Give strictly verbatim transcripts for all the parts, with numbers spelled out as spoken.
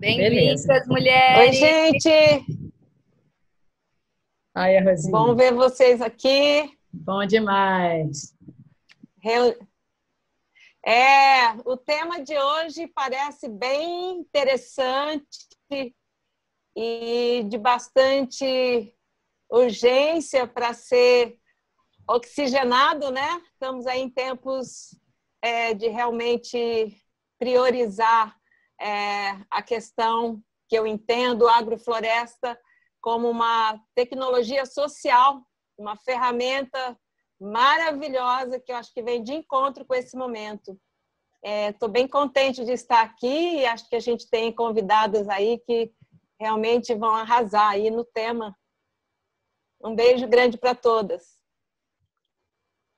Bem-vindas, mulheres! Oi, gente! Ai, a Rosinha. Bom ver vocês aqui. Bom demais. Re... É, o tema de hoje parece bem interessante e de bastante urgência para ser oxigenado, né? Estamos aí em tempos é, de realmente priorizar é, a questão que eu entendo, agrofloresta, como uma tecnologia social, uma ferramenta maravilhosa que eu acho que vem de encontro com esse momento. Estou é, bem contente de estar aqui e acho que a gente tem convidadas aí que realmente vão arrasar aí no tema. Um beijo grande para todas.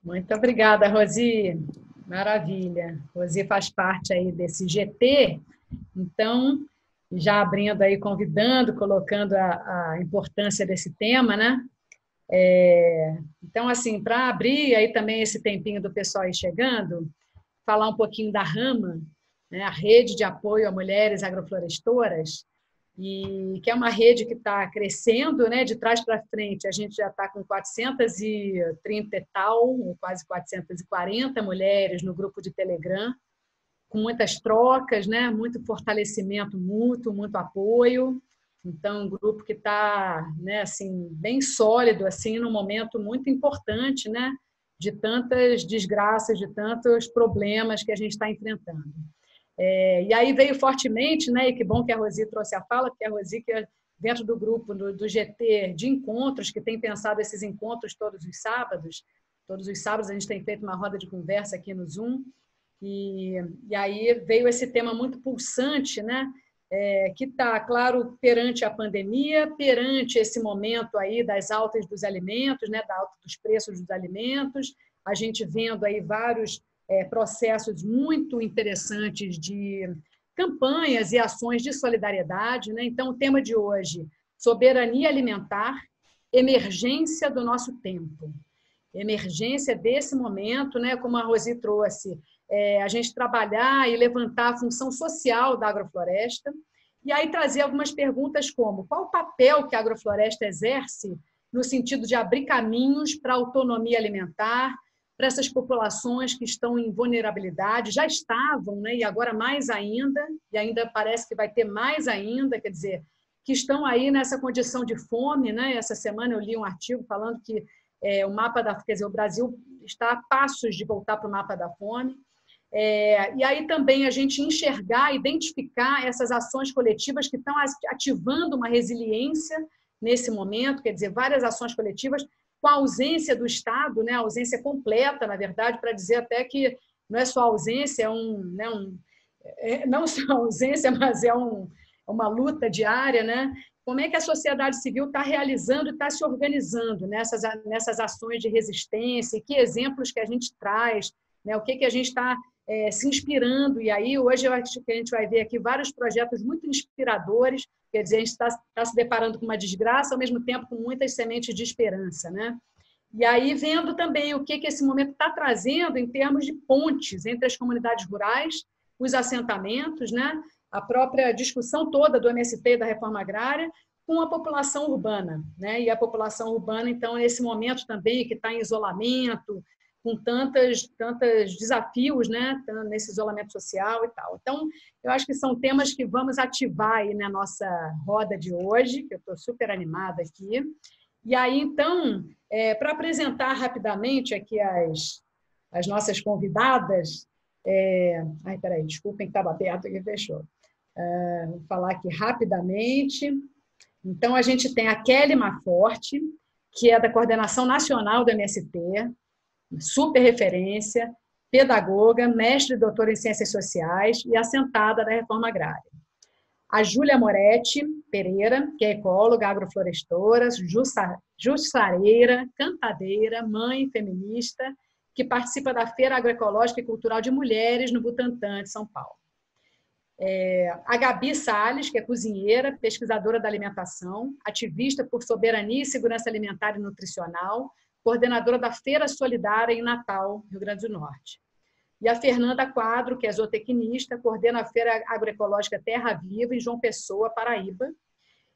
Muito obrigada, Rosi. Maravilha. Rosi faz parte aí desse G T, então já abrindo aí, convidando, colocando a, a importância desse tema, né? É, então, assim, para abrir aí também esse tempinho do pessoal aí chegando, falar um pouquinho da RAMA, né, a Rede de Apoio a Mulheres Agroflorestoras, e que é uma rede que está crescendo, né, de trás para frente. A gente já está com quatrocentas e trinta e tal, quase quatrocentas e quarenta mulheres no grupo de Telegram, com muitas trocas, né, muito fortalecimento mútuo, muito apoio. Então, um grupo que está, né, assim, bem sólido, assim, num momento muito importante, né, de tantas desgraças, de tantos problemas que a gente está enfrentando. É, e aí veio fortemente, né, e que bom que a Rosi trouxe a fala, porque a Rosi, que é dentro do grupo do, do G T de encontros, que tem pensado esses encontros todos os sábados, todos os sábados a gente tem feito uma roda de conversa aqui no Zoom, e, e aí veio esse tema muito pulsante, né, É, que está, claro, perante a pandemia, perante esse momento aí das altas dos alimentos, né, da alta dos preços dos alimentos, a gente vendo aí vários é, processos muito interessantes de campanhas e ações de solidariedade, né? Então, o tema de hoje, soberania alimentar, emergência do nosso tempo, emergência desse momento, né, como a Rosi trouxe. É, a gente trabalhar e levantar a função social da agrofloresta e aí trazer algumas perguntas como qual o papel que a agrofloresta exerce no sentido de abrir caminhos para a autonomia alimentar, para essas populações que estão em vulnerabilidade, já estavam, né, e agora mais ainda, e ainda parece que vai ter mais ainda, quer dizer, que estão aí nessa condição de fome, né? Essa semana eu li um artigo falando que é, o mapa da, quer dizer, o Brasil está a passos de voltar para o mapa da fome. É, e aí também a gente enxergar, identificar essas ações coletivas que estão ativando uma resiliência nesse momento, quer dizer, várias ações coletivas com a ausência do Estado, né, a ausência completa, na verdade, para dizer até que não é só ausência, é um, né, um, é, não só ausência, mas é, um, é uma luta diária, né? Como é que a sociedade civil está realizando e está se organizando nessas, nessas ações de resistência, e que exemplos que a gente traz, né, o que, que a gente está É, se inspirando, e aí hoje eu acho que a gente vai ver aqui vários projetos muito inspiradores, quer dizer, a gente está tá se deparando com uma desgraça, ao mesmo tempo com muitas sementes de esperança, né? E aí vendo também o que, que esse momento está trazendo em termos de pontes entre as comunidades rurais, os assentamentos, né? A própria discussão toda do M S T e da reforma agrária, com a população urbana, né? E a população urbana, então, nesse momento também que está em isolamento, com tantas, tantas desafios, né, nesse isolamento social e tal. Então, eu acho que são temas que vamos ativar aí na nossa roda de hoje, que eu estou super animada aqui. E aí, então, é, para apresentar rapidamente aqui as, as nossas convidadas... É... Ai, peraí, desculpem que estava aberto aqui, fechou. É, vou falar aqui rapidamente. Então, a gente tem a Kelly Mafort, que é da Coordenação Nacional do M S T, super referência, pedagoga, mestre e doutora em Ciências Sociais e assentada na reforma agrária. A Júlia Moretti Pereira, que é ecóloga, agroflorestora, jussareira, cantadeira, mãe feminista, que participa da Feira Agroecológica e Cultural de Mulheres no Butantã, de São Paulo. É, a Gabi Sales, que é cozinheira, pesquisadora da alimentação, ativista por soberania e segurança alimentar e nutricional, coordenadora da Feira Solidária em Natal, Rio Grande do Norte. E a Fernanda Quadro, que é zootecnista, coordena a Feira Agroecológica Terra Viva em João Pessoa, Paraíba.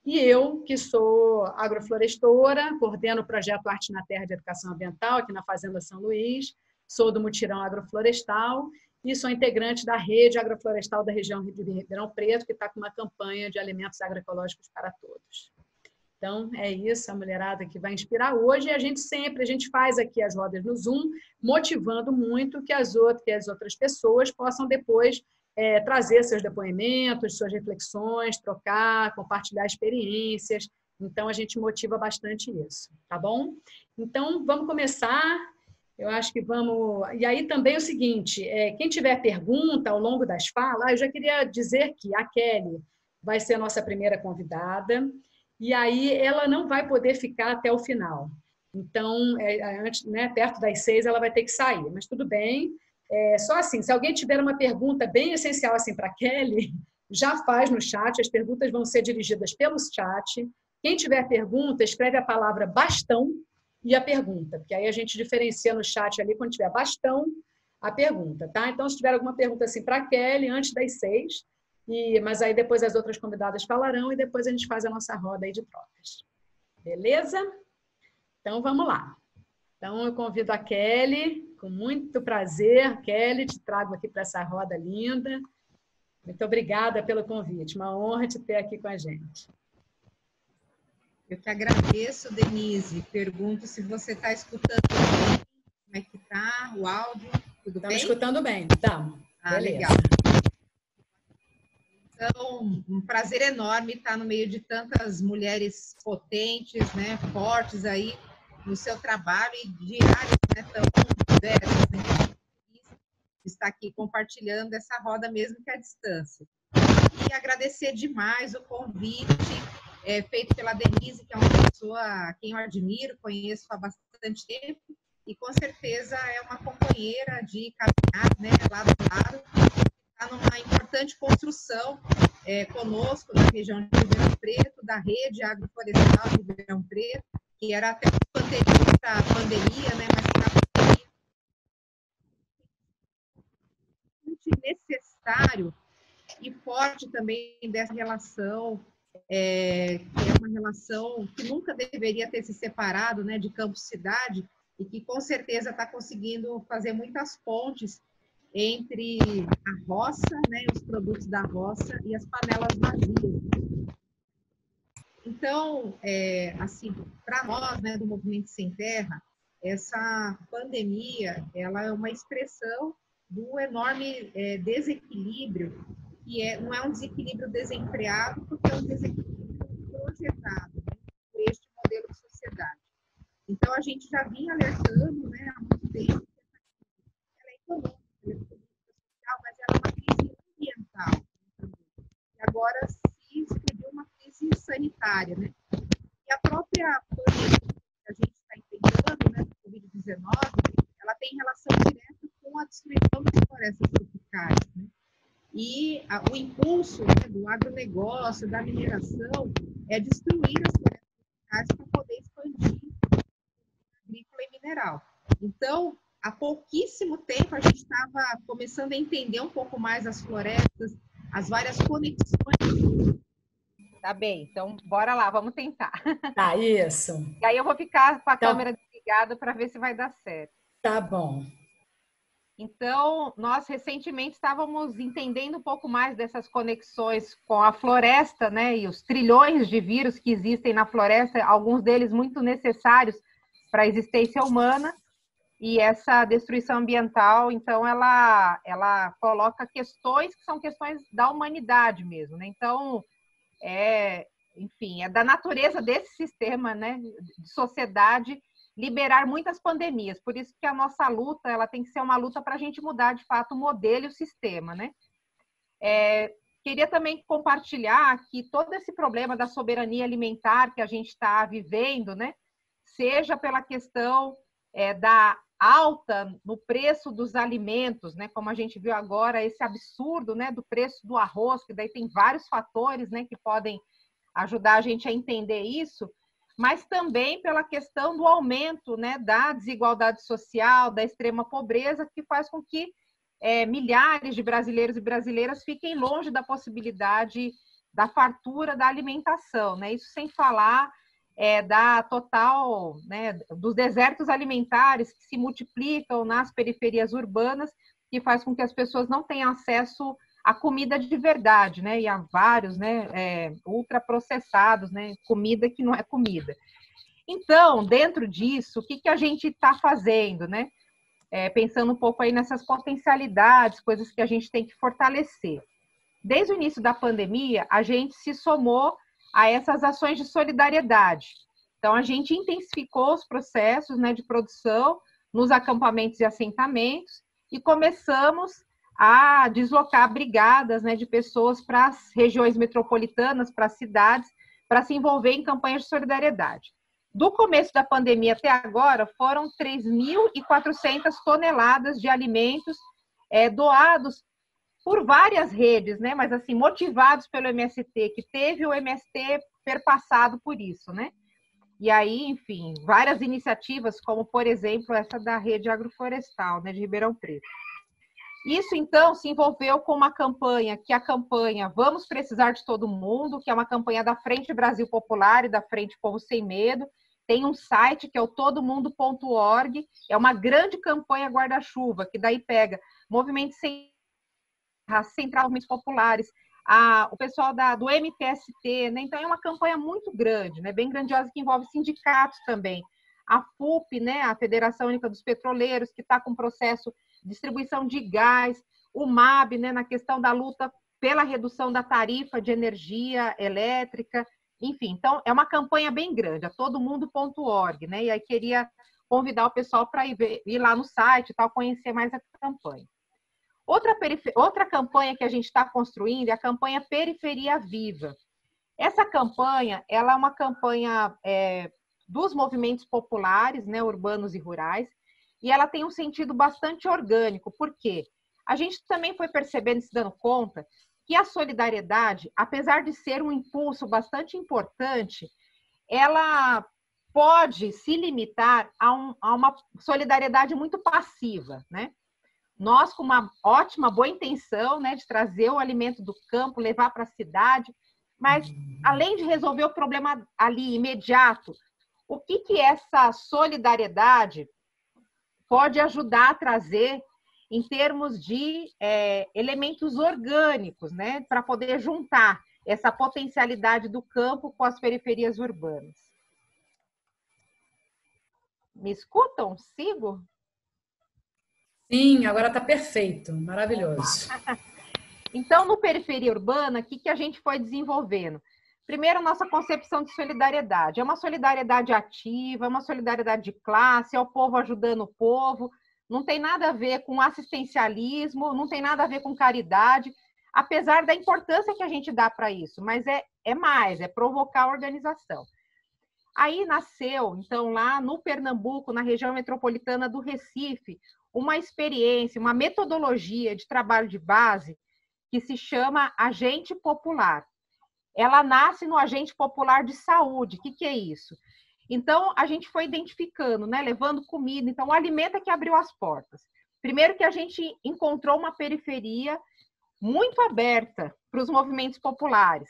E eu, que sou agroflorestora, coordeno o projeto Arte na Terra de Educação Ambiental, aqui na Fazenda São Luís, sou do Mutirão Agroflorestal e sou integrante da Rede Agroflorestal da região de Ribeirão Preto, que está com uma campanha de alimentos agroecológicos para todos. Então, é isso, a mulherada que vai inspirar hoje. E a gente sempre, a gente faz aqui as rodas no Zoom, motivando muito que as outras, que as outras pessoas possam depois é, trazer seus depoimentos, suas reflexões, trocar, compartilhar experiências. Então, a gente motiva bastante isso, tá bom? Então, vamos começar. Eu acho que vamos... E aí também é o seguinte, é, quem tiver pergunta ao longo das falas, eu já queria dizer que a Kelly vai ser a nossa primeira convidada. E aí ela não vai poder ficar até o final. Então, é, antes, né, perto das seis, ela vai ter que sair. Mas tudo bem. É, só assim, se alguém tiver uma pergunta bem essencial assim para a Kelly, já faz no chat. As perguntas vão ser dirigidas pelo chat. Quem tiver pergunta, escreve a palavra bastão e a pergunta. Porque aí a gente diferencia no chat ali, quando tiver bastão, a pergunta. Tá? Então, se tiver alguma pergunta assim para a Kelly, antes das seis... E, mas aí depois as outras convidadas falarão e depois a gente faz a nossa roda aí de trocas. Beleza? Então vamos lá. Então eu convido a Kelly, com muito prazer. Kelly, te trago aqui para essa roda linda. Muito obrigada pelo convite, uma honra te ter aqui com a gente. Eu que agradeço, Denise. Pergunto se você está escutando bem, como é que está o áudio, tudo bem? Estamos escutando bem, estamos. Ah, legal. Então, um prazer enorme estar no meio de tantas mulheres potentes, né, fortes aí no seu trabalho e diárias, né, tão diversas, né, estar aqui compartilhando essa roda mesmo que à distância. E agradecer demais o convite é, feito pela Denise, que é uma pessoa a quem eu admiro, conheço há bastante tempo e com certeza é uma companheira de caminhar, né, lado a lado, numa importante construção é, conosco na região de Ribeirão Preto, da rede agroflorestal de Ribeirão Preto, que era até anterior à pandemia, né, mas para a pandemia é muito necessário e forte também dessa relação, é, que é uma relação que nunca deveria ter se separado, né, de campo-cidade e que com certeza está conseguindo fazer muitas pontes entre a roça, né, os produtos da roça e as panelas vazias. Então, é, assim, para nós, né, do Movimento Sem Terra, essa pandemia, ela é uma expressão do enorme é, desequilíbrio, que é, não é um desequilíbrio desenfreado, porque é um desequilíbrio projetado, né, por este modelo de sociedade. Então, a gente já vinha alertando, né, há muito tempo, ela é econômica, mas era uma crise ambiental. E agora se explodiu uma crise sanitária, né? E a própria pandemia que a gente está enfrentando, né, do covid dezenove, ela tem relação direta com a destruição das florestas tropicais, né? E a, o impulso, né, do agronegócio, da mineração, é destruir as florestas tropicais para poder expandir a agrícola e mineral. Então, há pouquíssimo tempo a gente estava começando a entender um pouco mais as florestas, as várias conexões. Tá bem, então bora lá, vamos tentar. Tá, isso. E aí eu vou ficar com a tá. câmera desligada para ver se vai dar certo. Tá bom. Então, nós recentemente estávamos entendendo um pouco mais dessas conexões com a floresta, né? E os trilhões de vírus que existem na floresta, alguns deles muito necessários para a existência humana. E essa destruição ambiental, então, ela, ela coloca questões que são questões da humanidade mesmo, né? Então, é, enfim, é da natureza desse sistema, né, de sociedade liberar muitas pandemias. Por isso que a nossa luta, ela tem que ser uma luta para a gente mudar, de fato, o modelo e o sistema, né? É, queria também compartilhar que todo esse problema da soberania alimentar que a gente está vivendo, né, seja pela questão é, da alta no preço dos alimentos, né? Como a gente viu agora, esse absurdo, né, do preço do arroz, que daí tem vários fatores, né, que podem ajudar a gente a entender isso, mas também pela questão do aumento, né, da desigualdade social, da extrema pobreza, que faz com que é, milhares de brasileiros e brasileiras fiquem longe da possibilidade da fartura da alimentação, né? Isso sem falar é, da total, né, dos desertos alimentares que se multiplicam nas periferias urbanas, que faz com que as pessoas não tenham acesso a comida de verdade, né? E há vários, né, é, ultraprocessados, né? Comida que não é comida. Então, dentro disso, o que, que a gente está fazendo, né? É, pensando um pouco aí nessas potencialidades, coisas que a gente tem que fortalecer. Desde o início da pandemia, a gente se somou a essas ações de solidariedade. Então, a gente intensificou os processos, né, de produção nos acampamentos e assentamentos e começamos a deslocar brigadas, né, de pessoas para as regiões metropolitanas, para as cidades, para se envolver em campanhas de solidariedade. Do começo da pandemia até agora, foram três mil e quatrocentas toneladas de alimentos é, doados por várias redes, né? Mas assim, motivados pelo M S T, que teve o M S T perpassado por isso, né? E aí, enfim, várias iniciativas, como por exemplo essa da rede agroflorestal, né, de Ribeirão Preto. Isso, então, se envolveu com uma campanha, que é a campanha Vamos Precisar de Todo Mundo, que é uma campanha da Frente Brasil Popular e da Frente Povo Sem Medo. Tem um site que é o todo mundo ponto org, é uma grande campanha guarda-chuva, que daí pega movimentos sem central, movimentos populares, a, o pessoal da, do M T S T, né? Então é uma campanha muito grande, né? Bem grandiosa, que envolve sindicatos também. A F U P, né, a Federação Única dos Petroleiros, que está com processo de distribuição de gás, o M A B, né, na questão da luta pela redução da tarifa de energia elétrica, enfim. Então, é uma campanha bem grande, a todo mundo ponto org, né? E aí queria convidar o pessoal para ir, ir lá no site e tal, conhecer mais a campanha. Outra, outra campanha que a gente está construindo é a campanha Periferia Viva. Essa campanha, ela é uma campanha... É, dos movimentos populares, né, urbanos e rurais, e ela tem um sentido bastante orgânico, porque a gente também foi percebendo e se dando conta que a solidariedade, apesar de ser um impulso bastante importante, ela pode se limitar a, um, a uma solidariedade muito passiva, né? Nós, com uma ótima, boa intenção, né, de trazer o alimento do campo, levar para a cidade, mas além de resolver o problema ali imediato, o que, que essa solidariedade pode ajudar a trazer em termos de é, elementos orgânicos, né, para poder juntar essa potencialidade do campo com as periferias urbanas? Me escutam? Sigo? Sim, agora está perfeito, maravilhoso. Então, no Periferia Urbana, o que, que a gente foi desenvolvendo? Primeiro, a nossa concepção de solidariedade. É uma solidariedade ativa, é uma solidariedade de classe, é o povo ajudando o povo, não tem nada a ver com assistencialismo, não tem nada a ver com caridade, apesar da importância que a gente dá para isso, mas é, é mais, é provocar a organização. Aí nasceu, então, lá no Pernambuco, na região metropolitana do Recife, uma experiência, uma metodologia de trabalho de base que se chama Agente Popular. Ela nasce no agente popular de saúde. O que, que é isso? Então, a gente foi identificando, né, levando comida. Então, o alimento é que abriu as portas. Primeiro que a gente encontrou uma periferia muito aberta para os movimentos populares,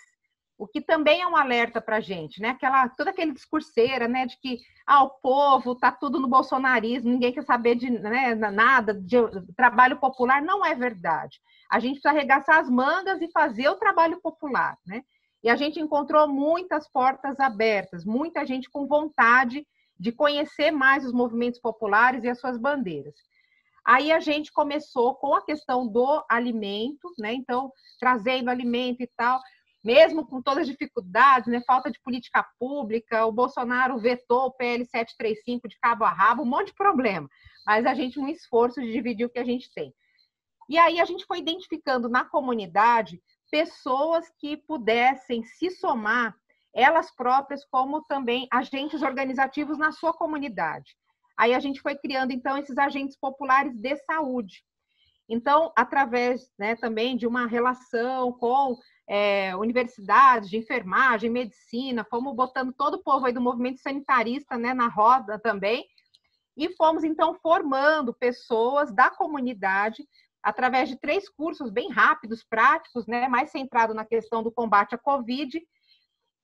o que também é um alerta para a gente, né? Aquela, todo aquele discurseira, né, de que ah, o povo está tudo no bolsonarismo, ninguém quer saber de, né, nada, de trabalho popular. Não é verdade. A gente precisa arregaçar as mangas e fazer o trabalho popular, né? E a gente encontrou muitas portas abertas, muita gente com vontade de conhecer mais os movimentos populares e as suas bandeiras. Aí a gente começou com a questão do alimento, né? Então, trazendo alimento e tal, mesmo com todas as dificuldades, né? Falta de política pública, o Bolsonaro vetou o P L setecentos e trinta e cinco de cabo a rabo, um monte de problema. Mas a gente, um esforço de dividir o que a gente tem. E aí a gente foi identificando na comunidade pessoas que pudessem se somar, elas próprias, como também agentes organizativos na sua comunidade. Aí a gente foi criando, então, esses agentes populares de saúde. Então, através, né, também de uma relação com é, universidades de enfermagem, medicina, fomos botando todo o povo aí do movimento sanitarista, né, na roda também, e fomos, então, formando pessoas da comunidade através de três cursos bem rápidos, práticos, né, mais centrado na questão do combate à Covid.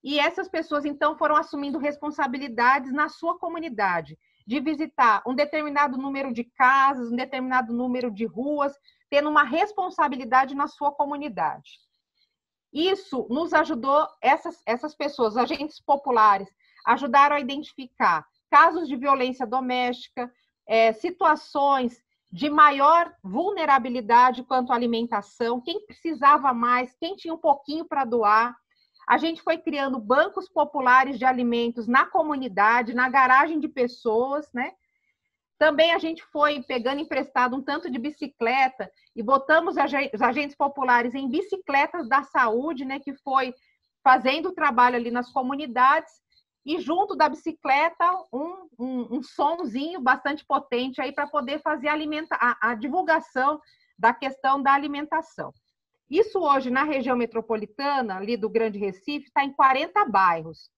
E essas pessoas, então, foram assumindo responsabilidades na sua comunidade, de visitar um determinado número de casas, um determinado número de ruas, tendo uma responsabilidade na sua comunidade. Isso nos ajudou, essas, essas pessoas, agentes populares, ajudaram a identificar casos de violência doméstica, é, situações de maior vulnerabilidade quanto à alimentação, quem precisava mais, quem tinha um pouquinho para doar. A gente foi criando bancos populares de alimentos na comunidade, na garagem de pessoas, né? Também a gente foi pegando emprestado um tanto de bicicleta e botamos os agentes populares em bicicletas da saúde, né? Que foi fazendo o trabalho ali nas comunidades e junto da bicicleta um, um, um somzinho bastante potente aí para poder fazer a, alimenta a, a divulgação da questão da alimentação. Isso hoje, na região metropolitana, ali do Grande Recife, está em quarenta bairros.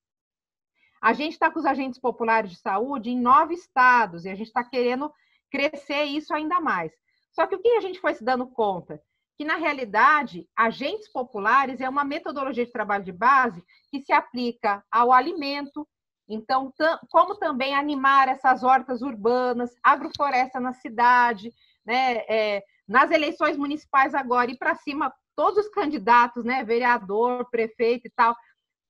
A gente está com os agentes populares de saúde em nove estados, e a gente está querendo crescer isso ainda mais. Só que o que a gente foi se dando conta? Que, na realidade, agentes populares é uma metodologia de trabalho de base que se aplica ao alimento, então, tam, como também animar essas hortas urbanas, agrofloresta na cidade, né, é, nas eleições municipais agora e para cima, todos os candidatos, né, vereador, prefeito e tal,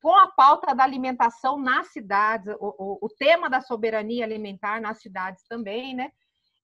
com a pauta da alimentação nas cidades, o, o, o tema da soberania alimentar nas cidades também, né?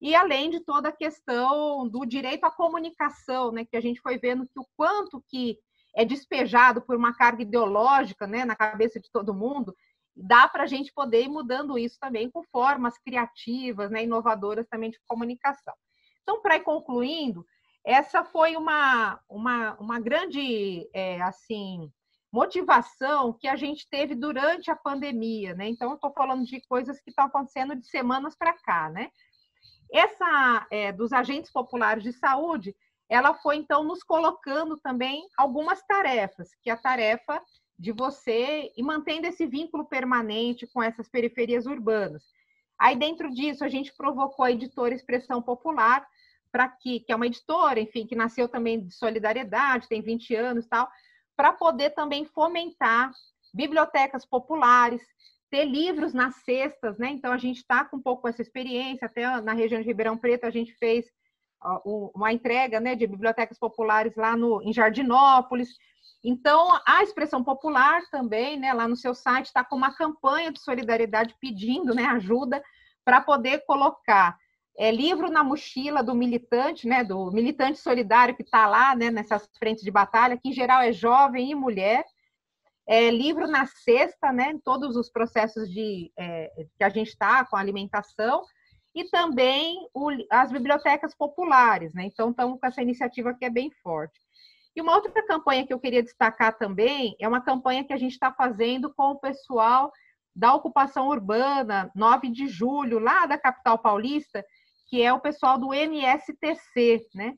E além de toda a questão do direito à comunicação, né, que a gente foi vendo que o quanto que é despejado por uma carga ideológica, né, na cabeça de todo mundo, dá para a gente poder ir mudando isso também com formas criativas, né, inovadoras também de comunicação. Então, para ir concluindo, essa foi uma, uma, uma grande é, assim, motivação que a gente teve durante a pandemia, né? Então, eu estou falando de coisas que estão acontecendo de semanas para cá, né? Essa é, dos agentes populares de saúde, ela foi, então, nos colocando também algumas tarefas, que é a tarefa de você ir mantendo esse vínculo permanente com essas periferias urbanas. Aí, dentro disso, a gente provocou a editora Expressão Popular, para que, que é uma editora, enfim, que nasceu também de solidariedade, tem vinte anos e tal, para poder também fomentar bibliotecas populares, ter livros nas cestas, né? Então, a gente está com um pouco essa experiência, até na região de Ribeirão Preto a gente fez uma entrega, né, de bibliotecas populares lá no, em Jardinópolis. Então, a Expressão Popular também, né, lá no seu site, está com uma campanha de solidariedade pedindo, né, ajuda para poder colocar é, livro na mochila do militante, né, do militante solidário que está lá, né, nessas frentes de batalha, que em geral é jovem e mulher, é, livro na cesta, né, em todos os processos de, é, que a gente está com a alimentação, e também o, as bibliotecas populares, né, então estamos com essa iniciativa que é bem forte. E uma outra campanha que eu queria destacar também é uma campanha que a gente está fazendo com o pessoal da Ocupação Urbana nove de julho, lá da capital paulista, que é o pessoal do M S T C, né?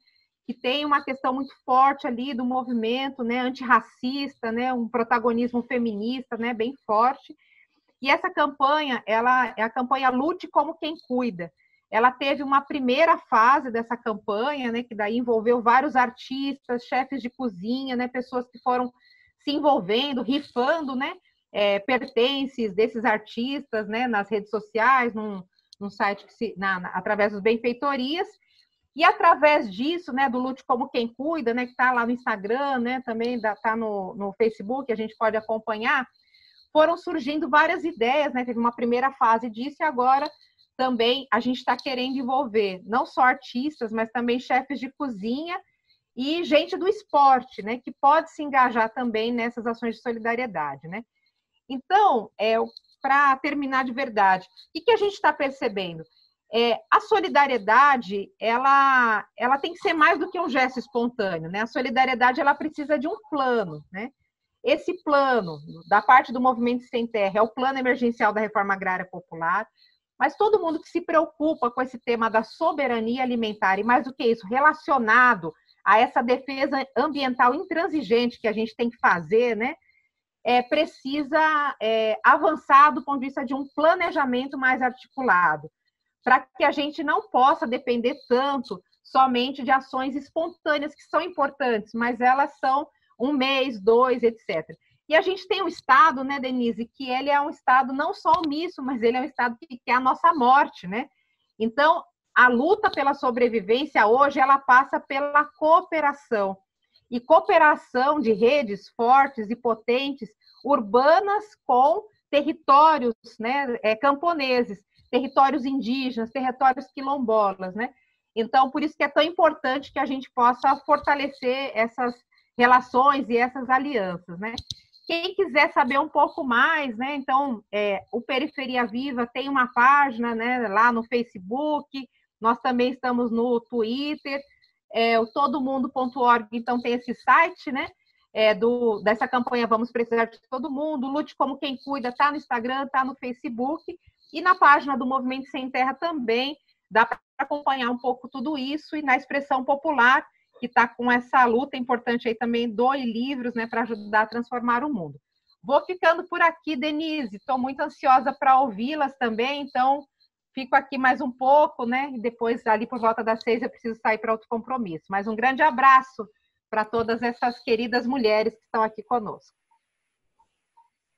Que tem uma questão muito forte ali do movimento, né, antirracista, né, um protagonismo feminista, né, bem forte. E essa campanha, ela é a campanha Lute Como Quem Cuida. Ela teve uma primeira fase dessa campanha, né, que daí envolveu vários artistas, chefes de cozinha, né, pessoas que foram se envolvendo, rifando, né, é, pertences desses artistas, né, nas redes sociais, num, num site que se, na, na, através dos benfeitorias. E através disso, né, do Lute Como Quem Cuida, né, que está lá no Instagram, né, também está no, no Facebook, a gente pode acompanhar, foram surgindo várias ideias, né, teve uma primeira fase disso e agora também a gente está querendo envolver não só artistas, mas também chefes de cozinha e gente do esporte, né, que pode se engajar também nessas ações de solidariedade, né? Então, é, para terminar de verdade, o que a gente está percebendo? É, a solidariedade, ela, ela tem que ser mais do que um gesto espontâneo, né? A solidariedade, ela precisa de um plano, né? Esse plano, da parte do Movimento Sem Terra, é o Plano Emergencial da Reforma Agrária Popular. Mas todo mundo que se preocupa com esse tema da soberania alimentar e, mais do que isso, relacionado a essa defesa ambiental intransigente que a gente tem que fazer, né, é, precisa é, avançar do ponto de vista de um planejamento mais articulado. para que a gente não possa depender tanto somente de ações espontâneas, que são importantes, mas elas são um mês, dois, etcétera. E a gente tem um Estado, né, Denise, que ele é um Estado não só omisso, mas ele é um Estado que quer a nossa morte, né? Então, a luta pela sobrevivência hoje, ela passa pela cooperação. E cooperação de redes fortes e potentes, urbanas com territórios, né, é, camponeses, territórios indígenas, territórios quilombolas, né? Então, por isso que é tão importante que a gente possa fortalecer essas relações e essas alianças, né? Quem quiser saber um pouco mais, né? Então, é, o Periferia Viva tem uma página, né, lá no Facebook, nós também estamos no Twitter, é, o todo mundo ponto org, então tem esse site, né? É, do, dessa campanha Vamos Precisar de Todo Mundo, Lute Como Quem Cuida, tá no Instagram, tá no Facebook, e na página do Movimento Sem Terra também, dá para acompanhar um pouco tudo isso, e na Expressão Popular, que está com essa luta importante aí também, doe livros, né, para ajudar a transformar o mundo. Vou ficando por aqui, Denise, estou muito ansiosa para ouvi-las também, então fico aqui mais um pouco, né, e depois ali por volta das seis eu preciso sair para outro compromisso. Mas um grande abraço para todas essas queridas mulheres que estão aqui conosco.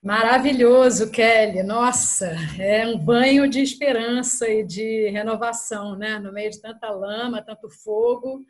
Maravilhoso, Kelly. Nossa, é um banho de esperança e de renovação, né? No meio de tanta lama, tanto fogo,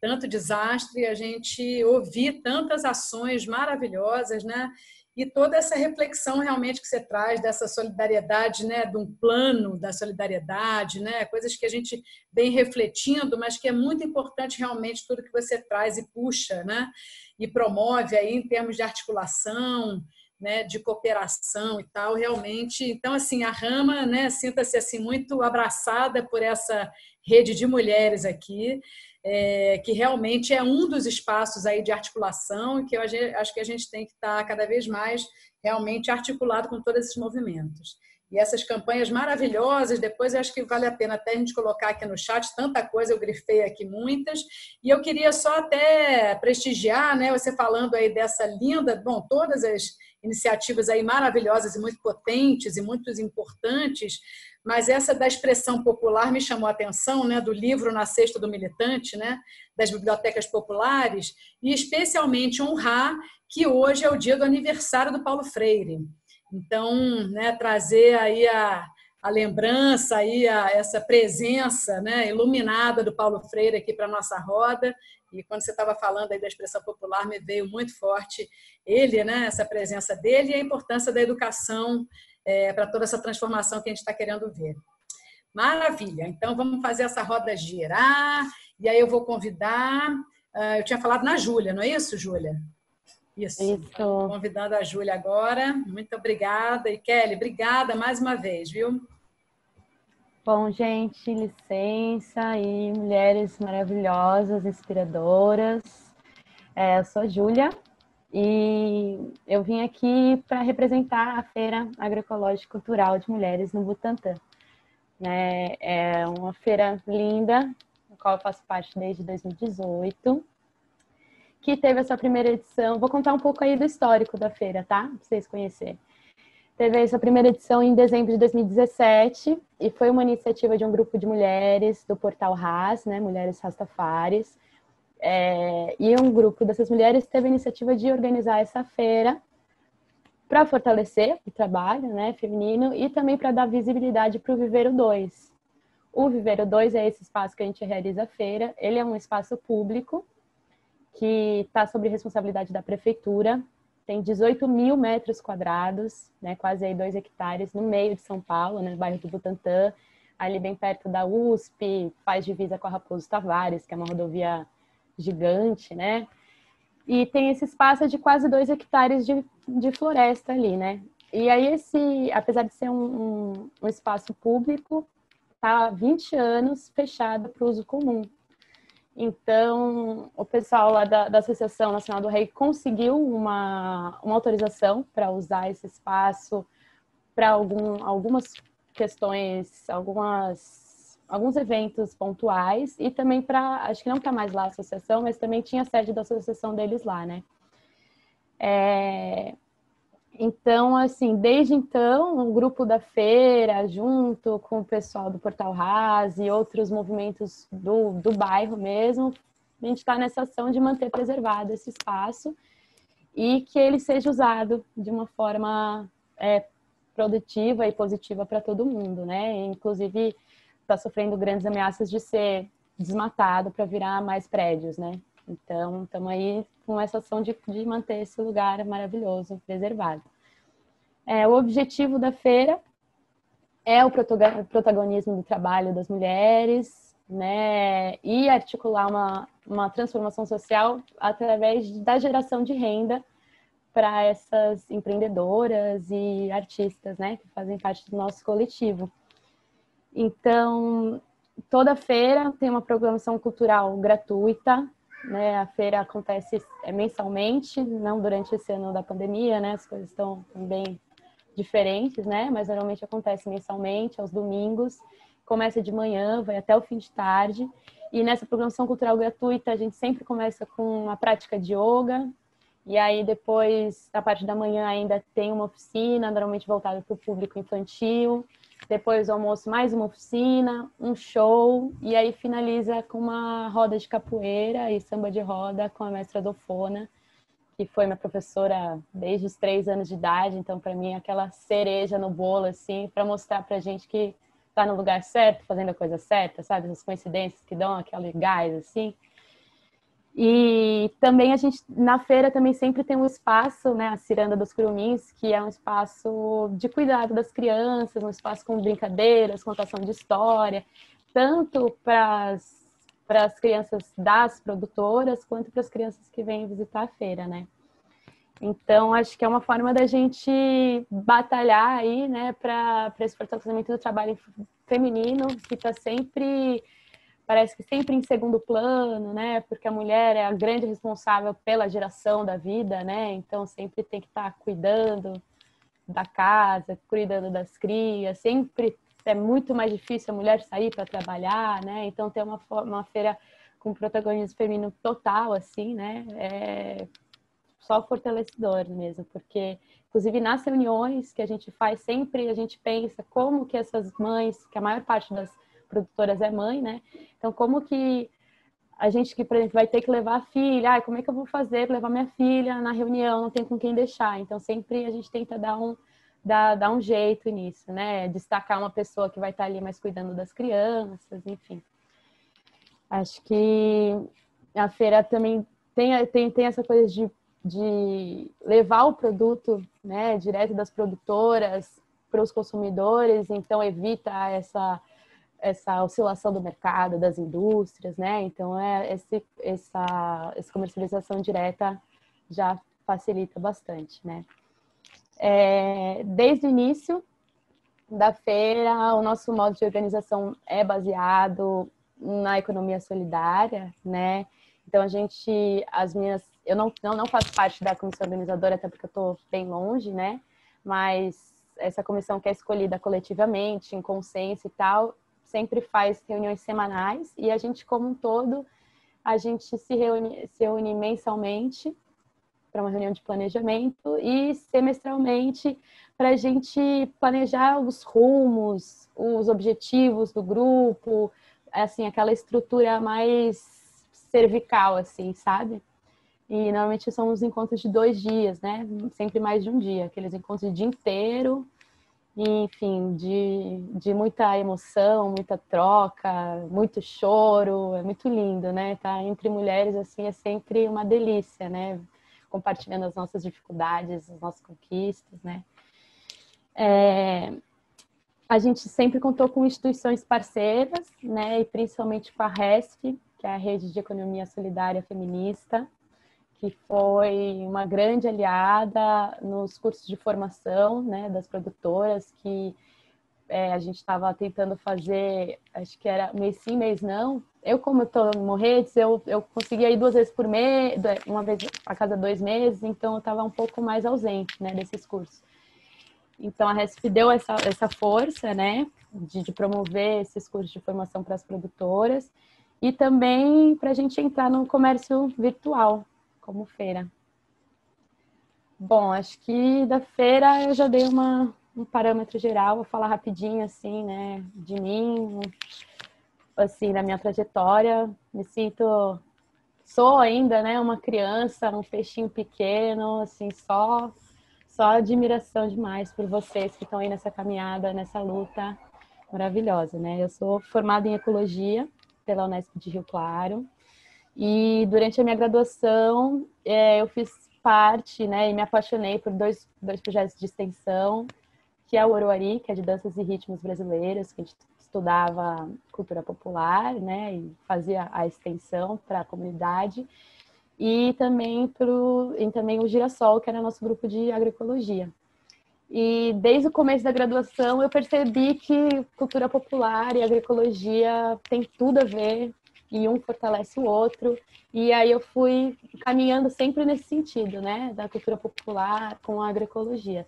tanto desastre, a gente ouvir tantas ações maravilhosas, né? E toda essa reflexão realmente que você traz dessa solidariedade, né? De um plano da solidariedade, né? Coisas que a gente vem refletindo, mas que é muito importante realmente tudo que você traz e puxa, né? E promove aí em termos de articulação, né, de cooperação e tal, realmente. Então, assim, a Rama, né, sinta-se assim muito abraçada por essa rede de mulheres aqui, é, que realmente é um dos espaços aí de articulação e que eu acho que a gente tem que estar cada vez mais realmente articulado com todos esses movimentos. E essas campanhas maravilhosas, depois eu acho que vale a pena até a gente colocar aqui no chat, tanta coisa, eu grifei aqui muitas, e eu queria só até prestigiar, né, você falando aí dessa linda, bom, todas as iniciativas aí maravilhosas e muito potentes e muito importantes, mas essa da expressão popular me chamou a atenção, né, do livro Na Cesta do Militante, né, das bibliotecas populares, e especialmente honrar que hoje é o dia do aniversário do Paulo Freire. Então, né, trazer aí a, a lembrança, aí a, essa presença, né, iluminada do Paulo Freire aqui para a nossa roda. E quando você estava falando aí da expressão popular, me veio muito forte ele, né, essa presença dele e a importância da educação, é, para toda essa transformação que a gente está querendo ver. Maravilha! Então, vamos fazer essa roda girar. E aí eu vou convidar... Uh, eu tinha falado na Júlia, não é isso, Júlia? Isso. Isso. Convidando a Júlia agora. Muito obrigada. E Kelly, obrigada mais uma vez, viu? Bom, gente, licença e mulheres maravilhosas, inspiradoras. É, eu sou a Júlia e eu vim aqui para representar a Feira Agroecológica e Cultural de Mulheres no Butantã. Né? É uma feira linda, da qual eu faço parte desde dois mil e dezoito. Que teve a sua primeira edição, vou contar um pouco aí do histórico da feira, tá? Pra vocês conhecerem. Teve a sua primeira edição em dezembro de dois mil e dezessete e foi uma iniciativa de um grupo de mulheres do Portal R A S, né? Mulheres Rastafares. É, e um grupo dessas mulheres teve a iniciativa de organizar essa feira para fortalecer o trabalho, né, feminino, e também para dar visibilidade para o Viveiro dois. O Viveiro dois é esse espaço que a gente realiza a feira, ele é um espaço público que está sob responsabilidade da prefeitura, tem dezoito mil metros quadrados, né, quase aí dois hectares, no meio de São Paulo, né, no bairro do Butantã, ali bem perto da U S P, faz divisa com a Raposo Tavares, que é uma rodovia gigante, né, e tem esse espaço de quase dois hectares de, de floresta ali, né, e aí esse, apesar de ser um, um, um espaço público, está há vinte anos fechado para uso comum. Então, o pessoal lá da, da Associação Nacional do Rei conseguiu uma, uma autorização para usar esse espaço para algum, algumas questões, algumas, alguns eventos pontuais e também para, acho que não está mais lá a associação, mas também tinha a sede da associação deles lá, né? É, Então, assim, desde então, o grupo da feira, junto com o pessoal do Portal R A S e outros movimentos do, do bairro mesmo, a gente está nessa ação de manter preservado esse espaço e que ele seja usado de uma forma é, produtiva e positiva para todo mundo, né? Inclusive, está sofrendo grandes ameaças de ser desmatado para virar mais prédios, né? Então, estamos aí com essa ação de, de manter esse lugar maravilhoso, preservado. É, o objetivo da feira é o protagonismo do trabalho das mulheres, né, e articular uma, uma transformação social através da geração de renda para essas empreendedoras e artistas, né, que fazem parte do nosso coletivo. Então, toda feira tem uma programação cultural gratuita, né, a feira acontece mensalmente, não durante esse ano da pandemia, né, as coisas estão bem diferentes, né, mas normalmente acontece mensalmente, aos domingos, começa de manhã, vai até o fim de tarde, e nessa programação cultural gratuita a gente sempre começa com a prática de yoga, e aí depois, na parte da manhã ainda tem uma oficina, normalmente voltada para o público infantil, depois do almoço mais uma oficina, um show, e aí finaliza com uma roda de capoeira e samba de roda com a mestra Adolfona, que foi minha professora desde os três anos de idade, então para mim é aquela cereja no bolo, assim, para mostrar pra gente que tá no lugar certo, fazendo a coisa certa, sabe? As coincidências que dão aquele gás, assim. E também a gente, na feira, também sempre tem um espaço, né, a Ciranda dos Curumins, que é um espaço de cuidado das crianças, um espaço com brincadeiras, contação de história, tanto para as crianças das produtoras, quanto para as crianças que vêm visitar a feira, né. Então, acho que é uma forma da gente batalhar aí, né, para esse fortalecimento do trabalho feminino, que está sempre... Parece que sempre em segundo plano, né? Porque a mulher é a grande responsável pela geração da vida, né? Então, sempre tem que estar cuidando da casa, cuidando das crias. Sempre é muito mais difícil a mulher sair para trabalhar, né? Então, ter uma, uma feira com protagonismo feminino total, assim, né? É só fortalecedor mesmo. Porque, inclusive, nas reuniões que a gente faz, sempre a gente pensa como que essas mães, que a maior parte das produtoras é mãe, né? Então, como que a gente que, por exemplo, vai ter que levar a filha, ah, como é que eu vou fazer para levar minha filha na reunião, não tem com quem deixar. Então, sempre a gente tenta dar um, dar, dar um jeito nisso, né? Destacar uma pessoa que vai estar ali mais cuidando das crianças, enfim. Acho que a feira também tem, tem, tem essa coisa de, de levar o produto, né, direto das produtoras para os consumidores, então evita essa... essa oscilação do mercado, das indústrias, né? Então, é esse, essa, essa comercialização direta já facilita bastante, né? É, desde o início da feira, o nosso modo de organização é baseado na economia solidária, né? Então, a gente, as minhas... Eu não, não, não faço parte da comissão organizadora, até porque eu estou bem longe, né? Mas essa comissão que é escolhida coletivamente, em consenso e tal... sempre faz reuniões semanais e a gente, como um todo, a gente se reúne, se reúne mensalmente para uma reunião de planejamento e semestralmente para a gente planejar os rumos, os objetivos do grupo, assim, aquela estrutura mais cervical, assim, sabe? E normalmente são os encontros de dois dias, né? Sempre mais de um dia, aqueles encontros de dia inteiro, enfim, de, de muita emoção, muita troca, muito choro, é muito lindo, né? Tá entre mulheres, assim, é sempre uma delícia, né? Compartilhando as nossas dificuldades, as nossas conquistas, né? É, a gente sempre contou com instituições parceiras, né? E principalmente com a R E S F, que é a Rede de Economia Solidária Feminista, que foi uma grande aliada nos cursos de formação, né, das produtoras, que é, a gente estava tentando fazer, acho que era mês sim, mês não. Eu, como eu estou em Morretes, eu, eu conseguia ir duas vezes por mês, uma vez a cada dois meses, então eu estava um pouco mais ausente, né, desses cursos. Então a R E S F deu essa, essa força, né, de, de promover esses cursos de formação para as produtoras e também para a gente entrar no comércio virtual, como feira. Bom, acho que da feira eu já dei uma, um parâmetro geral, vou falar rapidinho, assim, né, de mim, assim, da minha trajetória. Me sinto, sou ainda, né, uma criança, um peixinho pequeno, assim, só, só admiração demais por vocês que estão aí nessa caminhada, nessa luta maravilhosa, né. Eu sou formada em Ecologia pela Unesp de Rio Claro e durante a minha graduação é, eu fiz parte, né, e me apaixonei por dois, dois projetos de extensão, que é o Oruari, que é de danças e ritmos brasileiros, que a gente estudava cultura popular, né, e fazia a extensão para a comunidade, e também, pro, e também o Girassol, que era nosso grupo de agroecologia. E desde o começo da graduação eu percebi que cultura popular e agroecologia tem tudo a ver, e um fortalece o outro, e aí eu fui caminhando sempre nesse sentido, né, da cultura popular com a agroecologia.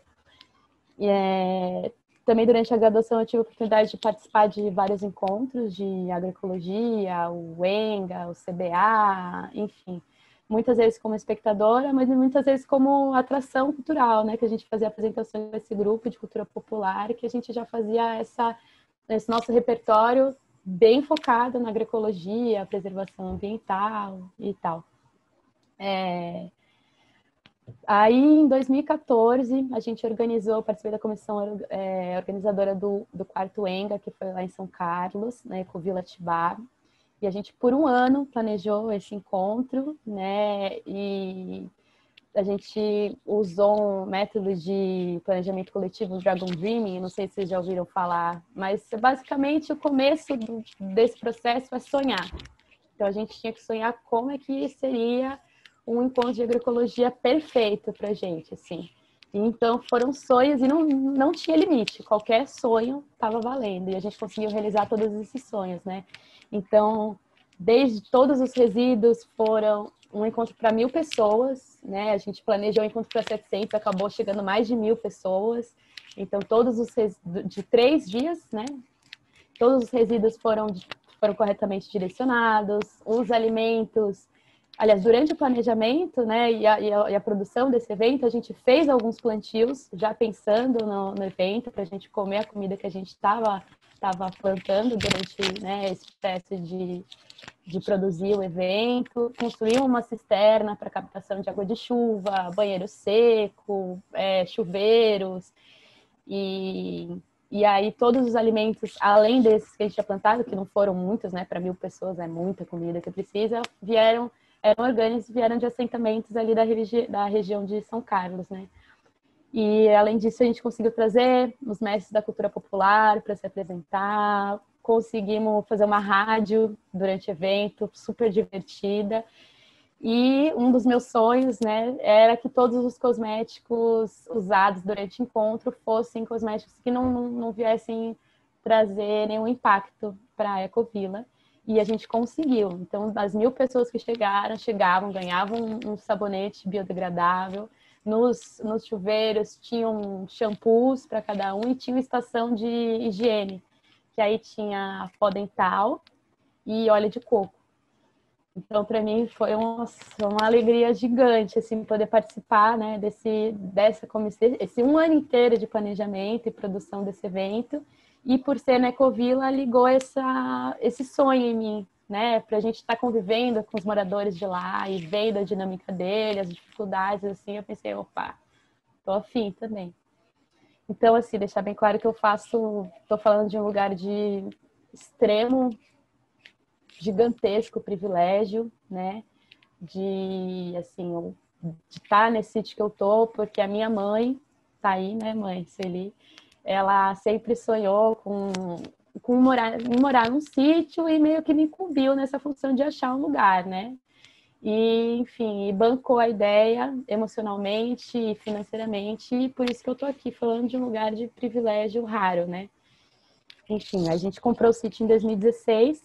E, é, também durante a graduação eu tive a oportunidade de participar de vários encontros de agroecologia, o ENGA, o C B A, enfim, muitas vezes como espectadora, mas muitas vezes como atração cultural, né, que a gente fazia apresentações desse grupo de cultura popular, que a gente já fazia essa, esse nosso repertório bem focada na agroecologia, preservação ambiental e tal. É... Aí, em dois mil e quatorze, a gente organizou, participei da comissão é, organizadora do, do quarto ENGA, que foi lá em São Carlos, na Ecovila Tibá, e a gente, por um ano, planejou esse encontro, né, e a gente usou um método de planejamento coletivo, Dragon Dreaming, não sei se vocês já ouviram falar, mas basicamente o começo do, desse processo é sonhar. Então a gente tinha que sonhar como é que seria um encontro de agroecologia perfeito pra gente, assim. Então foram sonhos e não, não tinha limite, qualquer sonho estava valendo e a gente conseguiu realizar todos esses sonhos, né? Então, desde todos os resíduos foram... um encontro para mil pessoas, né? A gente planejou um encontro para setecentos, acabou chegando mais de mil pessoas. Então, todos os res... de três dias, né? Todos os resíduos foram, foram corretamente direcionados, os alimentos... Aliás, durante o planejamento, né, e a, e a, e a produção desse evento, a gente fez alguns plantios, já pensando no, no evento, para a gente comer a comida que a gente estava estava plantando durante, né, esse processo de, de produzir o evento, construir uma cisterna para captação de água de chuva, banheiro seco, é, chuveiros, e, e aí todos os alimentos, além desses que a gente tinha plantado, que não foram muitos, né, para mil pessoas é muita comida que precisa, vieram, eram orgânicos, vieram de assentamentos ali da, religi- da região de São Carlos, né. E, além disso, a gente conseguiu trazer os mestres da cultura popular para se apresentar, conseguimos fazer uma rádio durante o evento, super divertida. E um dos meus sonhos, né, era que todos os cosméticos usados durante o encontro fossem cosméticos que não, não, não viessem trazer nenhum impacto para a Ecovila. E a gente conseguiu. Então, das mil pessoas que chegaram, chegavam, ganhavam um sabonete biodegradável. Nos, nos chuveiros tinham shampoos para cada um e tinha uma estação de higiene, que aí tinha pó dental e óleo de coco. Então, para mim, foi uma, uma alegria gigante, assim, poder participar, né, desse, dessa, esse um ano inteiro de planejamento e produção desse evento. E por ser na Ecovila, ligou essa, esse sonho em mim, né, para a gente estar tá convivendo com os moradores de lá e vendo a dinâmica dele, as dificuldades, assim, eu pensei, opa, tô afim também. Então, assim, deixar bem claro que eu faço, tô falando de um lugar de extremo, gigantesco privilégio, né, de, assim, de estar tá nesse sítio que eu tô, porque a minha mãe, tá aí, né, mãe, Sueli, ela sempre sonhou com... com morar, morar num sítio e meio que me incumbiu nessa função de achar um lugar, né? E, enfim, bancou a ideia emocionalmente e financeiramente, e por isso que eu tô aqui falando de um lugar de privilégio raro, né? Enfim, a gente comprou o sítio em dois mil e dezesseis,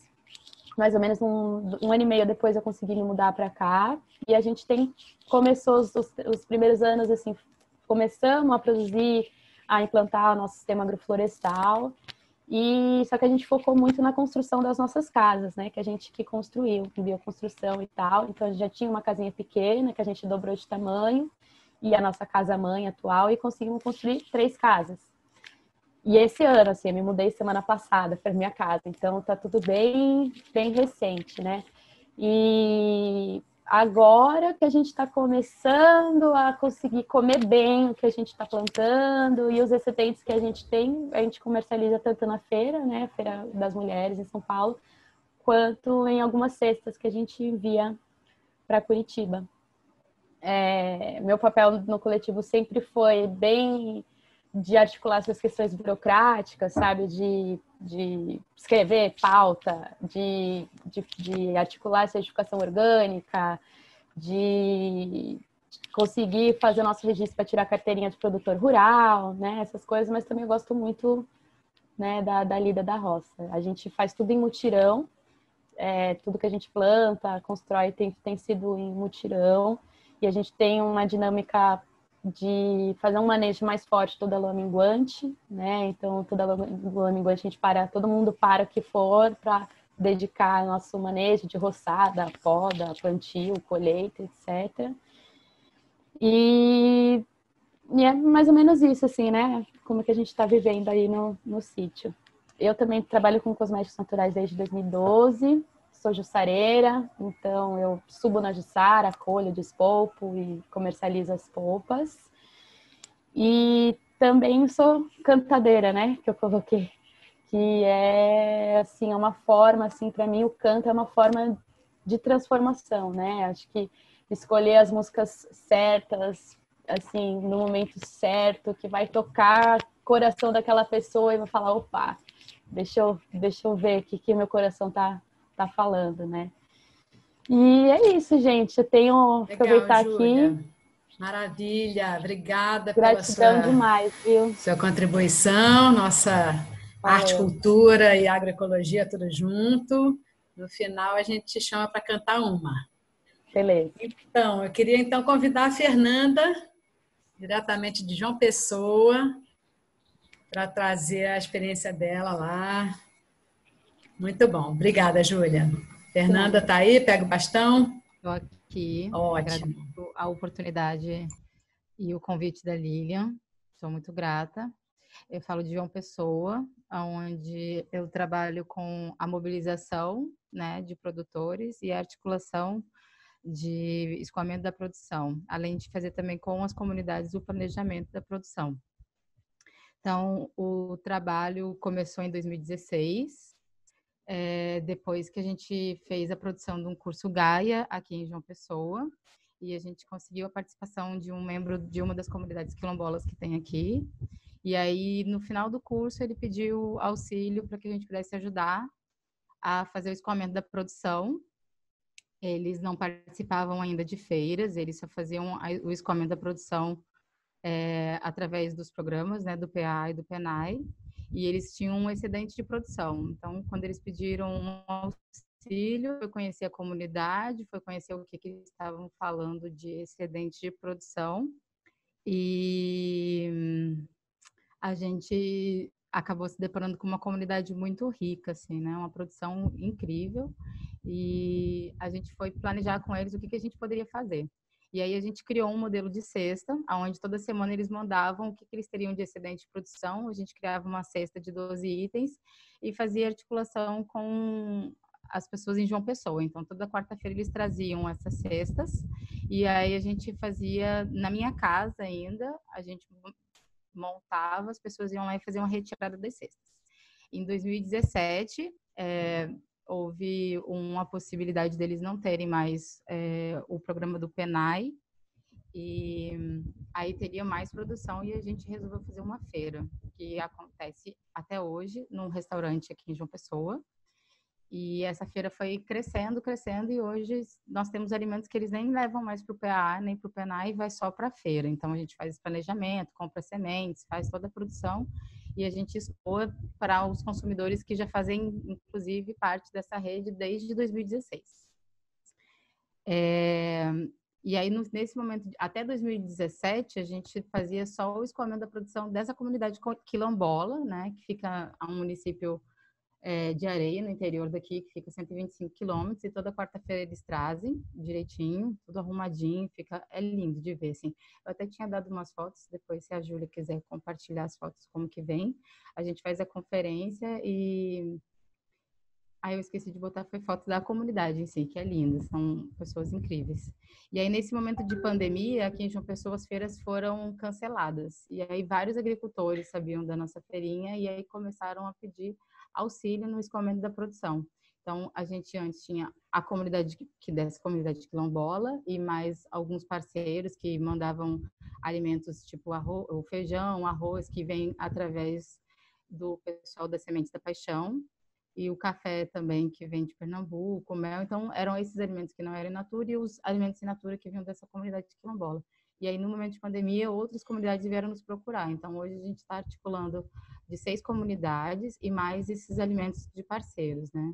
mais ou menos um, um ano e meio depois eu consegui me mudar para cá, e a gente tem, começou os, os, os primeiros anos, assim, começamos a produzir, a implantar o nosso sistema agroflorestal. E só que a gente focou muito na construção das nossas casas, né? Que a gente que construiu, bioconstrução e tal. Então, a gente já tinha uma casinha pequena, que a gente dobrou de tamanho. e a nossa casa-mãe atual e conseguimos construir três casas. E esse ano, assim, eu me mudei semana passada para minha casa, então tá tudo bem, bem recente, né? E agora que a gente está começando a conseguir comer bem o que a gente está plantando e os excedentes que a gente tem, a gente comercializa tanto na feira, né, Feira das Mulheres em São Paulo, quanto em algumas cestas que a gente envia para Curitiba. É, meu papel no coletivo sempre foi bem de articular essas questões burocráticas, sabe, de, de escrever pauta, de, de, de articular essa certificação orgânica, de conseguir fazer o nosso registro para tirar a carteirinha de produtor rural, né, essas coisas, mas também eu gosto muito, né, da, da lida da roça. A gente faz tudo em mutirão, é, tudo que a gente planta, constrói, tem, tem sido em mutirão, e a gente tem uma dinâmica de fazer um manejo mais forte toda a lua minguante, né? Então, toda a lua minguante a gente para, todo mundo para o que for para dedicar ao nosso manejo de roçada, poda, plantio, colheita, etcétera. E, e é mais ou menos isso, assim, né? Como é que a gente está vivendo aí no, no sítio. Eu também trabalho com cosméticos naturais desde dois mil e doze, sou jussareira, então eu subo na jussara, colho, despolpo e comercializo as polpas. E também sou cantadeira, né, que eu coloquei, que é assim, uma forma, assim, para mim o canto é uma forma de transformação, né? Acho que escolher as músicas certas, assim, no momento certo, que vai tocar o coração daquela pessoa e vai falar, opa, deixa eu, deixa eu ver o que que meu coração tá tá falando, né? E é isso, gente. Eu tenho que aproveitar Júlia. Aqui. Maravilha! Obrigada Gratidão pela sua, demais, viu? sua contribuição, nossa Valeu. arte, cultura e agroecologia tudo junto. No final, a gente te chama para cantar uma. Beleza. Então, eu queria então convidar a Fernanda, diretamente de João Pessoa, para trazer a experiência dela lá. Muito bom. Obrigada, Júlia. Fernanda está aí? Pega o bastão. Estou aqui. Ótimo. Agradeço a oportunidade e o convite da Lilian. Sou muito grata. Eu falo de João Pessoa, onde eu trabalho com a mobilização, né, de produtores e a articulação de escoamento da produção, além de fazer também com as comunidades o planejamento da produção. Então, o trabalho começou em dois mil e dezesseis, É, depois que a gente fez a produção de um curso Gaia aqui em João Pessoa e a gente conseguiu a participação de um membro de uma das comunidades quilombolas que tem aqui, e aí no final do curso ele pediu auxílio para que a gente pudesse ajudar a fazer o escoamento da produção. Eles não participavam ainda de feiras, eles só faziam o escoamento da produção é, através dos programas, né, do P A e do P N A E. E eles tinham um excedente de produção. Então, quando eles pediram um auxílio, foi conhecer a comunidade, foi conhecer o que, que eles estavam falando de excedente de produção. E a gente acabou se deparando com uma comunidade muito rica, assim, né? Uma produção incrível. E a gente foi planejar com eles o que, que a gente poderia fazer. E aí a gente criou um modelo de cesta, onde toda semana eles mandavam o que eles teriam de excedente de produção. A gente criava uma cesta de doze itens e fazia articulação com as pessoas em João Pessoa. Então, toda quarta-feira eles traziam essas cestas. E aí a gente fazia, na minha casa ainda, a gente montava, as pessoas iam lá e faziam a retirada das cestas. Em dois mil e dezessete, é, houve uma possibilidade deles não terem mais é, o programa do P N A E, e aí teria mais produção, e a gente resolveu fazer uma feira, que acontece até hoje, num restaurante aqui em João Pessoa, e essa feira foi crescendo, crescendo, e hoje nós temos alimentos que eles nem levam mais para o P A, nem para o P N A E, vai só para a feira. Então a gente faz esse planejamento, compra sementes, faz toda a produção, e a gente expôs para os consumidores que já fazem, inclusive, parte dessa rede desde dois mil e dezesseis. É, e aí, nesse momento, até dois mil e dezessete, a gente fazia só o escoamento da produção dessa comunidade quilombola, né, que fica a um município é, de areia no interior daqui, que fica cento e vinte e cinco quilômetros, e toda quarta-feira eles trazem direitinho, tudo arrumadinho, fica, é lindo de ver, assim. Eu até tinha dado umas fotos, depois se a Júlia quiser compartilhar as fotos como que vem, a gente faz a conferência e... Aí eu esqueci de botar, foi foto da comunidade em si, que é linda, são pessoas incríveis. E aí nesse momento de pandemia, aqui em João Pessoa, as feiras foram canceladas. E aí vários agricultores sabiam da nossa feirinha e aí começaram a pedir auxílio no escoamento da produção. Então a gente antes tinha a comunidade que dessa comunidade quilombola e mais alguns parceiros que mandavam alimentos tipo arroz, o feijão, arroz, que vem através do pessoal da Sementes da Paixão. E o café também, que vem de Pernambuco, o mel. Então, eram esses alimentos que não eram in natura e os alimentos in natura que vinham dessa comunidade de quilombola. E aí, no momento de pandemia, outras comunidades vieram nos procurar. Então, hoje a gente está articulando de seis comunidades e mais esses alimentos de parceiros, né?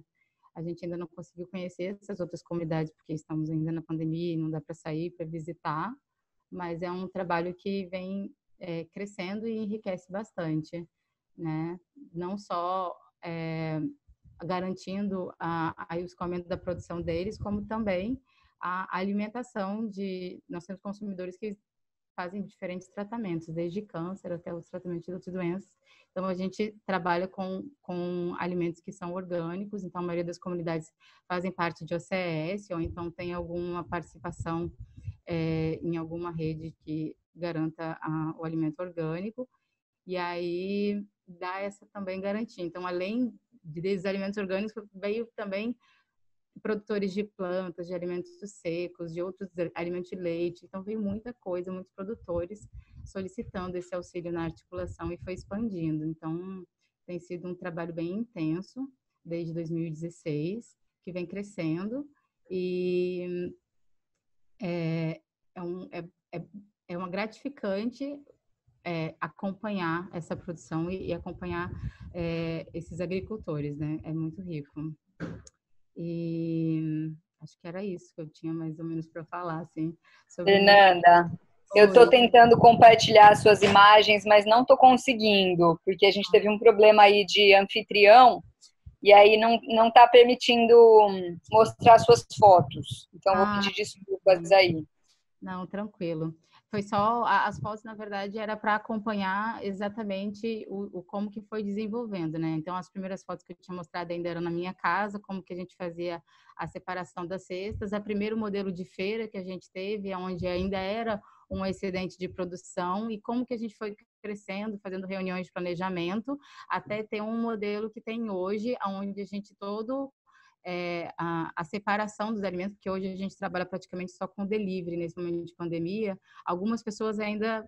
A gente ainda não conseguiu conhecer essas outras comunidades, porque estamos ainda na pandemia e não dá para sair, para visitar. Mas é um trabalho que vem é, crescendo e enriquece bastante, né? Não só... É, garantindo aí o escoamento da produção deles, como também a alimentação de... Nós temos consumidores que fazem diferentes tratamentos, desde câncer até os tratamentos de outras doenças. Então, a gente trabalha com, com alimentos que são orgânicos, então a maioria das comunidades fazem parte de O C S, ou então tem alguma participação é, em alguma rede que garanta a, o alimento orgânico. E aí dá essa também garantia. Então, além desses alimentos orgânicos, veio também produtores de plantas, de alimentos secos, de outros alimentos de leite. Então, veio muita coisa, muitos produtores solicitando esse auxílio na articulação e foi expandindo. Então, tem sido um trabalho bem intenso desde dois mil e dezesseis, que vem crescendo e é, é, um, é, é, é uma gratificante... É, acompanhar essa produção e, e acompanhar é, esses agricultores, né? É muito rico. E acho que era isso que eu tinha mais ou menos para falar, assim. Sobre... Fernanda, eu estou tentando compartilhar suas imagens, mas não estou conseguindo, porque a gente teve um problema aí de anfitrião e aí não não está permitindo mostrar suas fotos. Então, ah, vou pedir desculpas aí. Não, tranquilo. Foi só, as fotos, na verdade, era para acompanhar exatamente o, o como que foi desenvolvendo, né? Então, as primeiras fotos que eu tinha mostrado ainda eram na minha casa, como que a gente fazia a separação das cestas. A primeiro modelo de feira que a gente teve, onde ainda era um excedente de produção, e como que a gente foi crescendo, fazendo reuniões de planejamento, até ter um modelo que tem hoje, onde a gente todo... É, a, a separação dos alimentos, porque hoje a gente trabalha praticamente só com delivery nesse momento de pandemia. Algumas pessoas ainda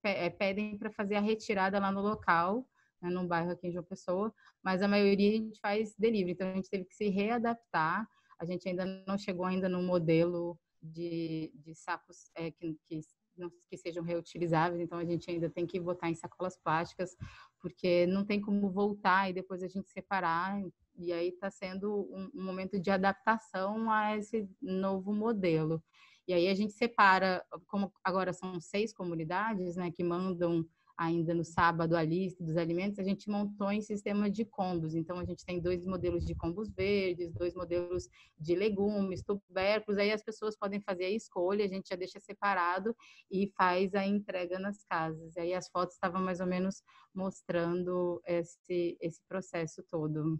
pe é, pedem para fazer a retirada lá no local, né, num bairro aqui em João Pessoa, mas a maioria a gente faz delivery, então a gente teve que se readaptar. A gente ainda não chegou ainda no modelo de, de sacos é, que, que, não, que sejam reutilizáveis, então a gente ainda tem que botar em sacolas plásticas, porque não tem como voltar e depois a gente separar. E aí está sendo um, um momento de adaptação a esse novo modelo. E aí a gente separa, como agora são seis comunidades, né, que mandam ainda no sábado a lista dos alimentos, a gente montou em sistema de combos. Então, a gente tem dois modelos de combos verdes, dois modelos de legumes, tubérculos. Aí as pessoas podem fazer a escolha, a gente já deixa separado e faz a entrega nas casas. E aí as fotos estavam mais ou menos mostrando esse, esse processo todo.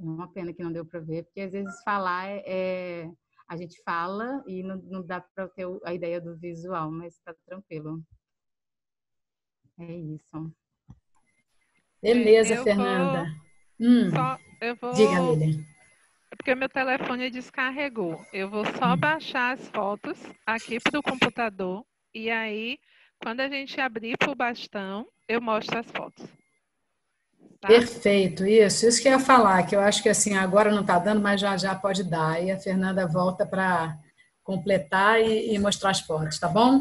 É uma pena que não deu para ver, porque às vezes falar é, é a gente fala e não, não dá para ter a ideia do visual, mas está tranquilo. É isso. Beleza, eu Fernanda. Vou, hum, só, eu vou, diga, Lilian. É porque meu telefone descarregou. Eu vou só hum. baixar as fotos aqui para o computador e aí, quando a gente abrir para o bastão, eu mostro as fotos. Tá. Perfeito, isso, isso que eu ia falar, que eu acho que assim, agora não está dando, mas já já pode dar, e a Fernanda volta para completar e, e mostrar as fotos, tá bom?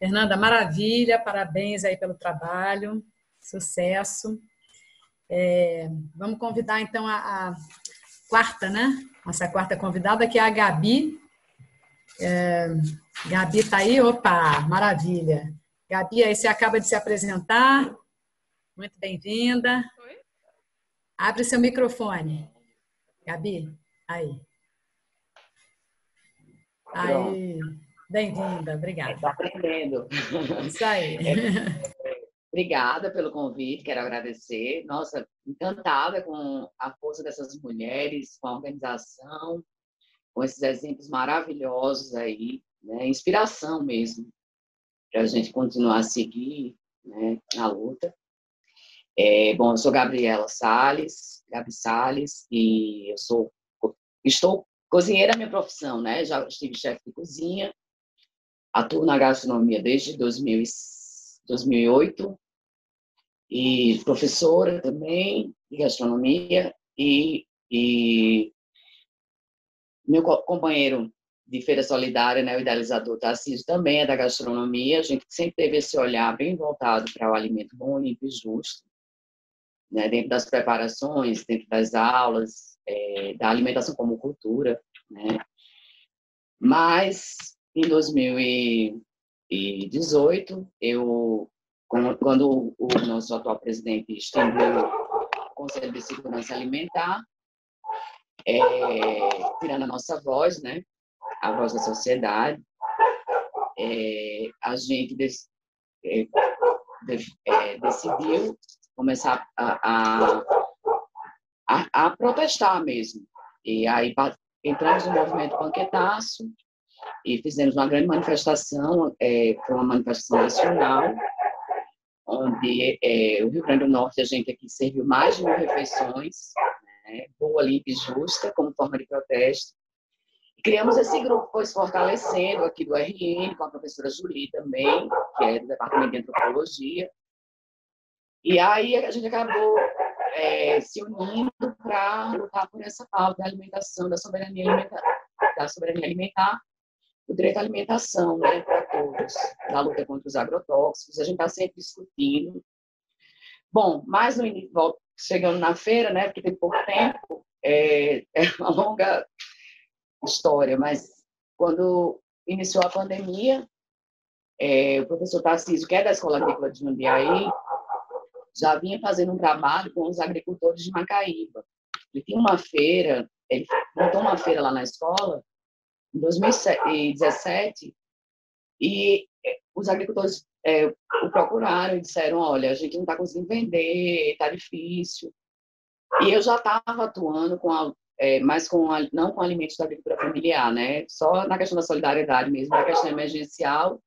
Fernanda, maravilha, parabéns aí pelo trabalho, sucesso. É, vamos convidar então a, a quarta, né? Nossa quarta convidada, que é a Gabi. É, Gabi está aí? Opa, maravilha. Gabi, aí você acaba de se apresentar. Muito bem-vinda. Abre seu microfone. Gabi, aí. Aí. Bem-vinda, obrigada. Está aprendendo. Isso aí. Obrigada pelo convite, quero agradecer. Nossa, encantada com a força dessas mulheres, com a organização, com esses exemplos maravilhosos aí, né? Inspiração mesmo, para a gente continuar a seguir, né, na luta. É, bom, eu sou Gabriela Sales, Gabi Sales, e eu sou, estou cozinheira, minha profissão, né? Já estive chefe de cozinha, atuo na gastronomia desde dois mil e oito. E professora também de gastronomia, e, e meu companheiro de feira solidária, né, o idealizador Tarcísio, também é da gastronomia. A gente sempre teve esse olhar bem voltado para o alimento bom, limpo e justo, né, dentro das preparações, dentro das aulas, é, da alimentação como cultura, né? Mas em dois mil e dezoito, eu, quando o nosso atual presidente estendeu o Conselho de Segurança Alimentar, é, tirando a nossa voz, né, a voz da sociedade, é, a gente dec, é, de, é, decidiu começar a, a, a protestar mesmo. E aí entramos no movimento Banquetaço, e fizemos uma grande manifestação, é, foi uma manifestação nacional, onde é, o Rio Grande do Norte, a gente aqui serviu mais de mil refeições, né, boa, limpa e justa, como forma de protesto. E criamos esse grupo, pois fortalecendo aqui do R N, com a professora Júlia também, que é do Departamento de Antropologia. E aí a gente acabou é, se unindo para lutar por essa pauta da alimentação, da soberania alimentar, da soberania alimentar, o direito à alimentação, né, para todos, da luta contra os agrotóxicos. A gente está sempre discutindo. Bom, mas no início, chegando na feira, né, porque tem pouco tempo, é, é uma longa história, mas quando iniciou a pandemia, é, o professor Tarcísio, que é da Escola Agrícola de Ubiaí, já vinha fazendo um trabalho com os agricultores de Macaíba. Ele tinha uma feira, ele montou uma feira lá na escola, em dois mil e dezessete, e os agricultores é, o procuraram e disseram, olha, a gente não está conseguindo vender, está difícil. E eu já estava atuando, com a, é, mas com a, não com alimentos da agricultura familiar, né? Só na questão da solidariedade mesmo, na questão emergencial,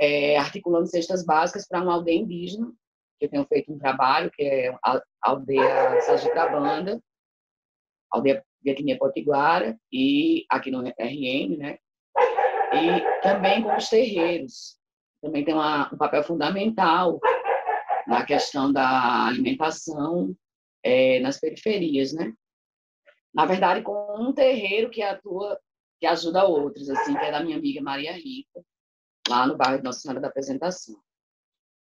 é, articulando cestas básicas para uma aldeia indígena, que eu tenho feito um trabalho, que é a aldeia Sagitabanda, aldeia de etnia potiguara, e aqui no R N, né? E também com os terreiros. Também tem uma, um papel fundamental na questão da alimentação é, nas periferias, né? Na verdade, com um terreiro que atua, que ajuda outros, assim, que é da minha amiga Maria Rita, lá no bairro de Nossa Senhora da Apresentação.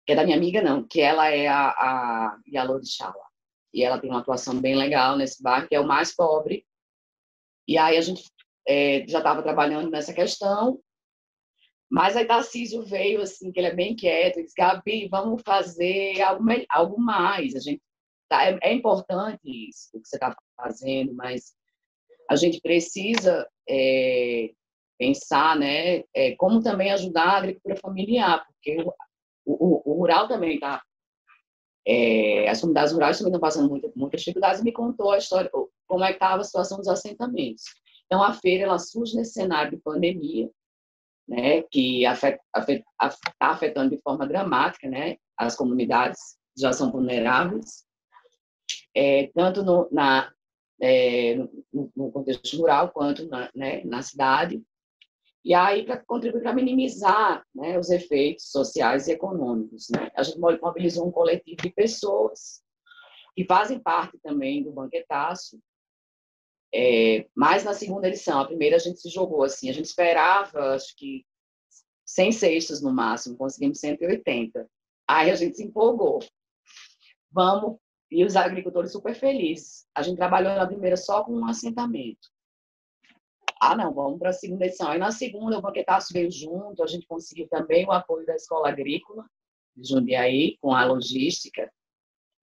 Que é da minha amiga, não, que ela é a, a Yalorixá lá. E ela tem uma atuação bem legal nesse bairro, que é o mais pobre. E aí a gente é, já estava trabalhando nessa questão, mas aí Tarcísio veio, assim, que ele é bem quieto, e disse, Gabi, vamos fazer algo, algo mais. A gente tá, é, é importante isso, o que você está fazendo, mas a gente precisa é, pensar, né, é, como também ajudar a agricultura familiar, porque o, o, o rural também está... É, as comunidades rurais também estão passando muitas muita dificuldades, e me contou a história, como é que estava a situação dos assentamentos. Então, a feira ela surge nesse cenário de pandemia, né, que está afet, afet, afetando de forma dramática, né, as comunidades já são vulneráveis, é, tanto no, na, é, no, no contexto rural quanto na, né, na cidade. E aí, para contribuir para minimizar, né, os efeitos sociais e econômicos, né? A gente mobilizou um coletivo de pessoas que fazem parte também do Banquetaço, é, mas na segunda edição, a primeira a gente se jogou assim, a gente esperava, acho que cem cestas no máximo, conseguimos cento e oitenta. Aí a gente se empolgou. Vamos, e os agricultores super felizes. A gente trabalhou na primeira só com um assentamento. Ah, não, vamos para a segunda edição. Aí, na segunda, o Banquetaço veio junto, a gente conseguiu também o apoio da Escola Agrícola de Ubiaí, com a logística.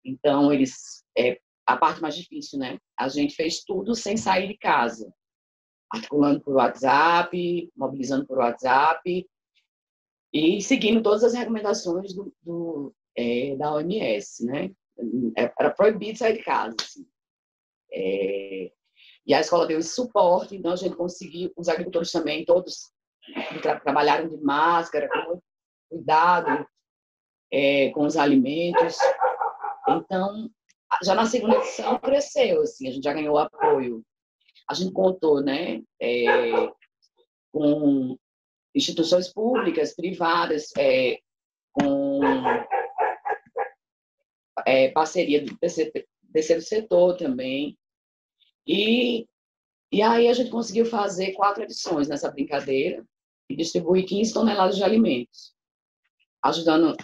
Então, eles é, a parte mais difícil, né? A gente fez tudo sem sair de casa, articulando por WhatsApp, mobilizando por WhatsApp e seguindo todas as recomendações do, do, é, da O M S, né? Era proibido sair de casa, assim. É, e a escola deu esse suporte, então a gente conseguiu, os agricultores também, todos tra trabalharam de máscara, com cuidado é, com os alimentos. Então, já na segunda edição cresceu, assim, a gente já ganhou apoio. A gente contou, né, é, com instituições públicas, privadas, é, com é, parceria do terceiro, terceiro setor também. E, e aí a gente conseguiu fazer quatro edições nessa brincadeira e distribuir quinze toneladas de alimentos, ajudando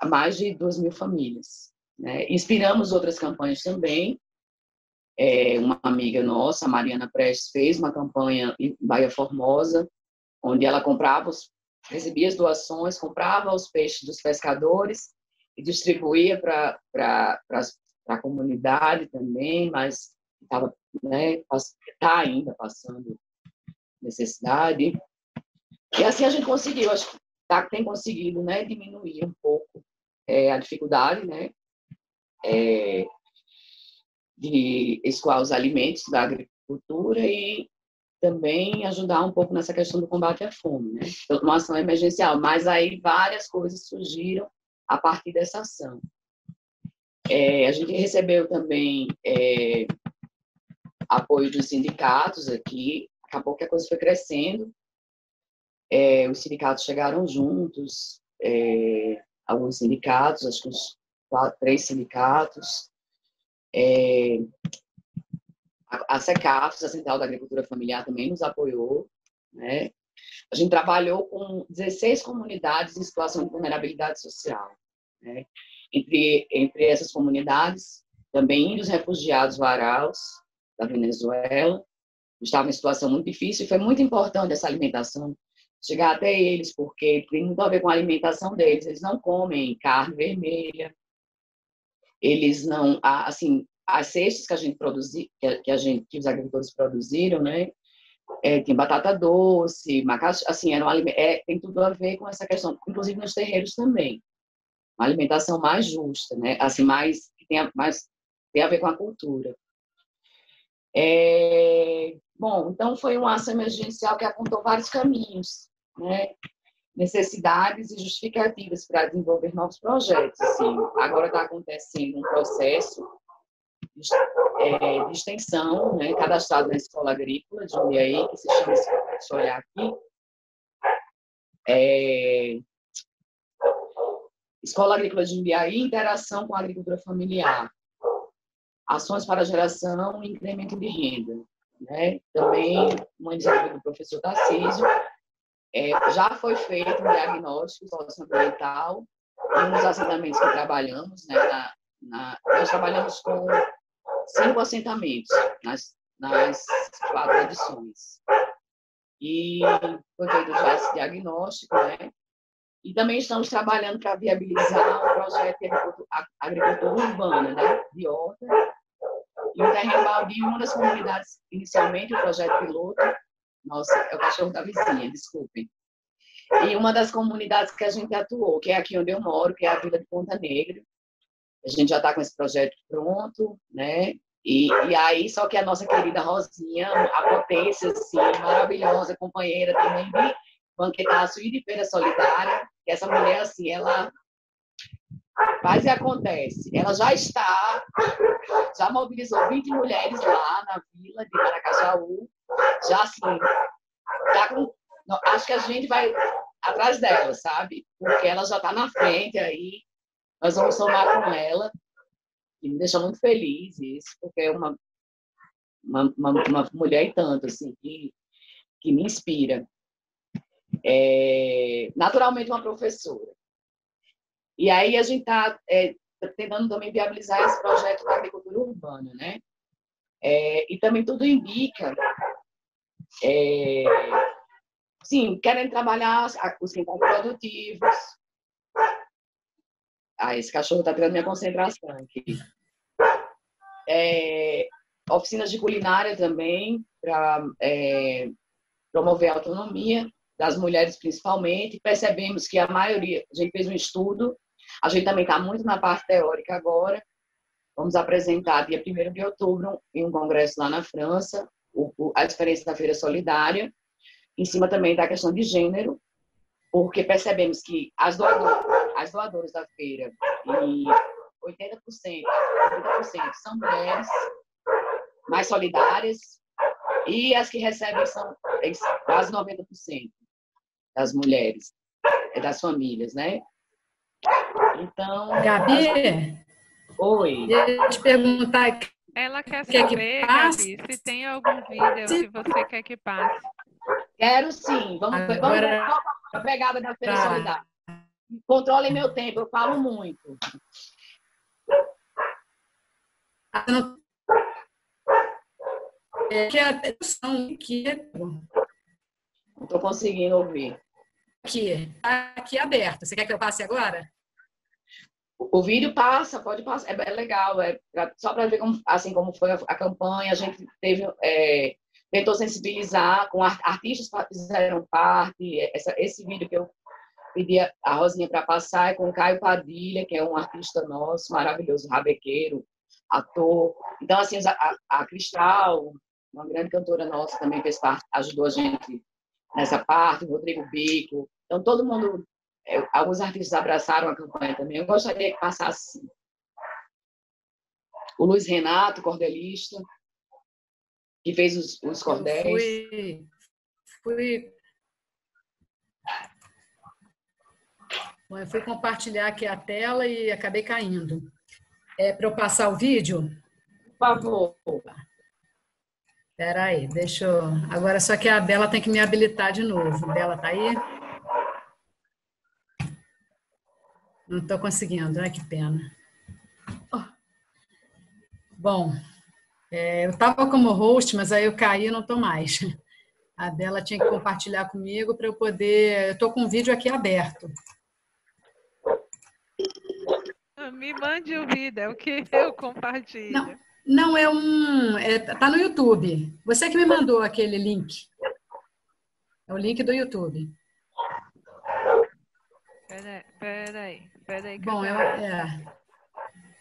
a mais de duas mil famílias, né? Inspiramos outras campanhas também. É, uma amiga nossa, a Mariana Prestes, fez uma campanha em Bahia Formosa, onde ela comprava, os, recebia as doações, comprava os peixes dos pescadores e distribuía para a comunidade também, mas estava, né, tá ainda passando necessidade. E assim a gente conseguiu, acho que tá, tem conseguido, né, diminuir um pouco é, a dificuldade, né, é, de escoar os alimentos da agricultura e também ajudar um pouco nessa questão do combate à fome, né? Então, uma ação emergencial, mas aí várias coisas surgiram a partir dessa ação. É, a gente recebeu também é, apoio dos sindicatos aqui, acabou que a coisa foi crescendo, é, os sindicatos chegaram juntos, é, alguns sindicatos, acho que uns quatro, três sindicatos, É, a SECAFES, a Central da Agricultura Familiar, também nos apoiou, né? A gente trabalhou com dezesseis comunidades em situação de vulnerabilidade social, né? Entre, entre essas comunidades, também índios refugiados varaus da Venezuela, estavam em situação muito difícil e foi muito importante essa alimentação chegar até eles, porque tem muito a ver com a alimentação deles, eles não comem carne vermelha, eles não, assim, as cestas que a gente produziu, que a gente, que os agricultores produziram, né, é, tem batata doce, macaxi, assim, era um alimento, é, tem tudo a ver com essa questão, inclusive nos terreiros também, uma alimentação mais justa, né, assim, mais, que tem a, mais, tem a ver com a cultura. É, bom, então foi uma ação emergencial que apontou vários caminhos, né, necessidades e justificativas para desenvolver novos projetos. Assim, agora está acontecendo um processo de, é, de extensão, né, cadastrado na Escola Agrícola de Ubiaí, que se chama, deixa eu olhar aqui, é, Escola Agrícola de Ubiaí, interação com a agricultura familiar, ações para geração e incremento de renda, né? Também uma iniciativa do professor Tarcísio. É, já foi feito um diagnóstico socioambiental e nos assentamentos que trabalhamos, né, na, na, nós trabalhamos com cinco assentamentos nas, nas quatro edições. E foi feito já esse diagnóstico, né? E também estamos trabalhando para viabilizar um projeto de agricultura urbana, né, de horta, e o terreno baldio, uma das comunidades, inicialmente, o projeto piloto. Nossa, é o cachorro da vizinha, desculpem. E uma das comunidades que a gente atuou, que é aqui onde eu moro, que é a Vila de Ponta Negra. A gente já está com esse projeto pronto, né? E, e aí, só que a nossa querida Rosinha, a potência, assim, maravilhosa, companheira também de Banquetaço e de Feira Solidária, que essa mulher, assim, ela faz e acontece. Ela já está, já mobilizou vinte mulheres lá na Vila de Maracajaú. Já assim, já com, acho que a gente vai atrás dela, sabe? Porque ela já está na frente aí, nós vamos somar com ela. E me deixa muito feliz isso, porque é uma, uma, uma, uma mulher e tanto, assim, que, que me inspira. É, naturalmente, uma professora. E aí a gente está é, tentando também viabilizar esse projeto da agricultura urbana, né? É, e também tudo indica. É, sim, querem trabalhar os quintais produtivos. Ah, esse cachorro está tirando minha concentração aqui. é, oficinas de culinária também, para é, promover a autonomia das mulheres principalmente. Percebemos que a maioria, a gente fez um estudo, a gente também está muito na parte teórica agora, vamos apresentar dia primeiro de outubro em um congresso lá na França, o, a experiência da Feira Solidária, em cima também da questão de gênero, porque percebemos que as doadoras, as doadoras da feira, e oitenta por cento, oitenta por cento são mulheres mais solidárias, e as que recebem são quase noventa por cento das mulheres, das famílias, né? Então... Gabi? As... Oi? Eu te perguntar aqui. Ela quer saber, que é que Gabi, se tem algum vídeo se... que você quer que passe. Quero sim, vamos, Agora... vamos a pegada da Feira tá. Solidária. Controlem meu tempo, eu falo muito. É que a atenção aqui é... Não estou conseguindo ouvir. Aqui, aqui aberto. Você quer que eu passe agora? O, o vídeo passa, pode passar. É, é legal, é pra, só para ver como, assim, como foi a, a campanha. A gente teve... É, tentou sensibilizar, com artistas que fizeram parte. Essa, esse vídeo que eu pedi a Rosinha para passar é com o Caio Padilha, que é um artista nosso, maravilhoso, rabequeiro, ator. Então, assim, a, a Cristal, uma grande cantora nossa, também fez parte, ajudou a gente nessa parte, o Rodrigo Bico. Então, todo mundo, alguns artistas abraçaram a campanha também. Eu gostaria que passasse assim. O Luiz Renato, cordelista, que fez os, os cordéis. Fui, fui, Bom, eu fui compartilhar aqui a tela e acabei caindo. É para eu passar o vídeo? Por favor. Espera aí, deixa eu... Agora só que a Bela tem que me habilitar de novo. A Bela tá aí? Não estou conseguindo, ai que pena. Oh. Bom... É, eu estava como host, mas aí eu caí e não estou mais. A Bela tinha que compartilhar comigo para eu poder... Eu estou com o vídeo aqui aberto. Me mande o vídeo, é o que eu compartilho. Não, não é um... Está é, no YouTube. Você que me mandou aquele link. É o link do YouTube. Peraí, peraí. peraí Bom, eu... É...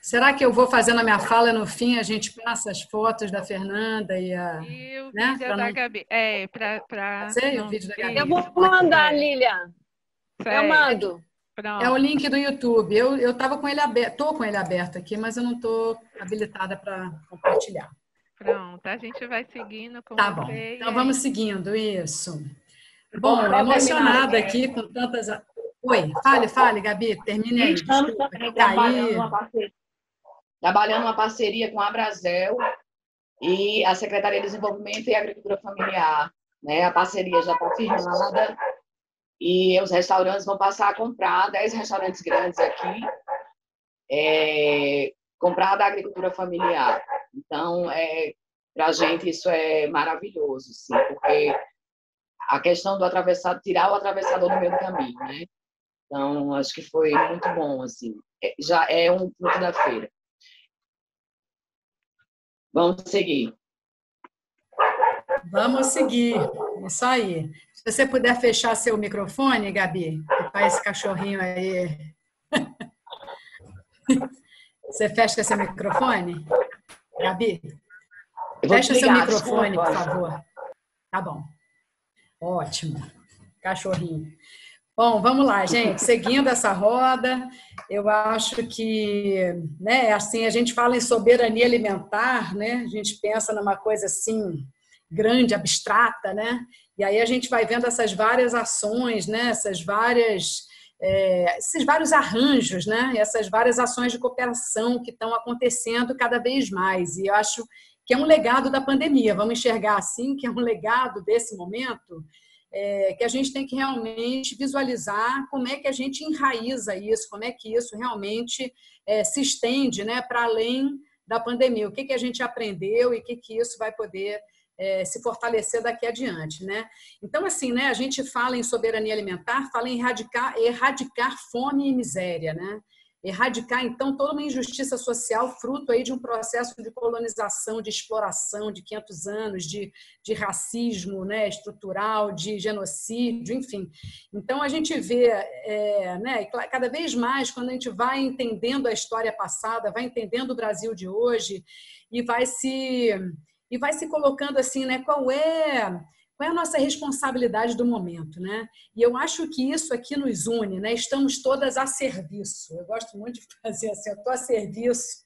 Será que eu vou fazendo a minha fala no fim? A gente passa as fotos da Fernanda e a... E o né? vídeo pra da não... Gabi. É, pra... pra... Sei, não, o vídeo da Gabi. Eu vou mandar, Lilian. Sei. Eu mando. Pronto. É o link do YouTube. Eu, eu tava com ele aberto, tô com ele aberto aqui, mas eu não tô habilitada para compartilhar. Pronto, a gente vai seguindo com Tá bom, você, então vamos aí. seguindo, isso. Bom, bom emocionada aqui com tantas... Oi, fale, fale, Gabi, termine aí. Estamos também trabalhando uma parceria. Trabalhando uma parceria com a Brasil e a Secretaria de Desenvolvimento e Agricultura Familiar. Né? A parceria já está firmada e os restaurantes vão passar a comprar dez restaurantes grandes aqui, é, comprar da agricultura familiar. Então, é, para a gente isso é maravilhoso, sim, porque a questão do atravessado, tirar o atravessador do meio do caminho. Né? Então, acho que foi muito bom. Assim. É, já é um fruto da feira. Vamos seguir. Vamos seguir. Isso aí. Se você puder fechar seu microfone, Gabi, que faz esse cachorrinho aí. Você fecha seu microfone? Gabi, fecha seu microfone, por favor. Tá bom. Ótimo. Cachorrinho. Bom, vamos lá, gente. Seguindo essa roda, eu acho que, né, assim, a gente fala em soberania alimentar, né? A gente pensa numa coisa assim grande, abstrata, né? E aí a gente vai vendo essas várias ações, né? Essas várias, é, esses vários arranjos, né? Essas várias ações de cooperação que estão acontecendo cada vez mais. E eu acho que é um legado da pandemia. Vamos enxergar assim que é um legado desse momento. É, que a gente tem que realmente visualizar como é que a gente enraiza isso, como é que isso realmente é, se estende, né, para além da pandemia. O que, que a gente aprendeu e o que, que isso vai poder é, se fortalecer daqui adiante. Né? Então, assim, né, a gente fala em soberania alimentar, fala em erradicar, erradicar fome e miséria. Né? erradicar, então, toda uma injustiça social fruto aí de um processo de colonização, de exploração de quinhentos anos, de, de racismo, né, estrutural, de genocídio, enfim. Então, a gente vê, é, né, cada vez mais, quando a gente vai entendendo a história passada, vai entendendo o Brasil de hoje e vai se, e vai se colocando assim, né, qual é... Qual é a nossa responsabilidade do momento, né? E eu acho que isso aqui nos une, né? Estamos todas a serviço. Eu gosto muito de fazer assim, eu estou a serviço,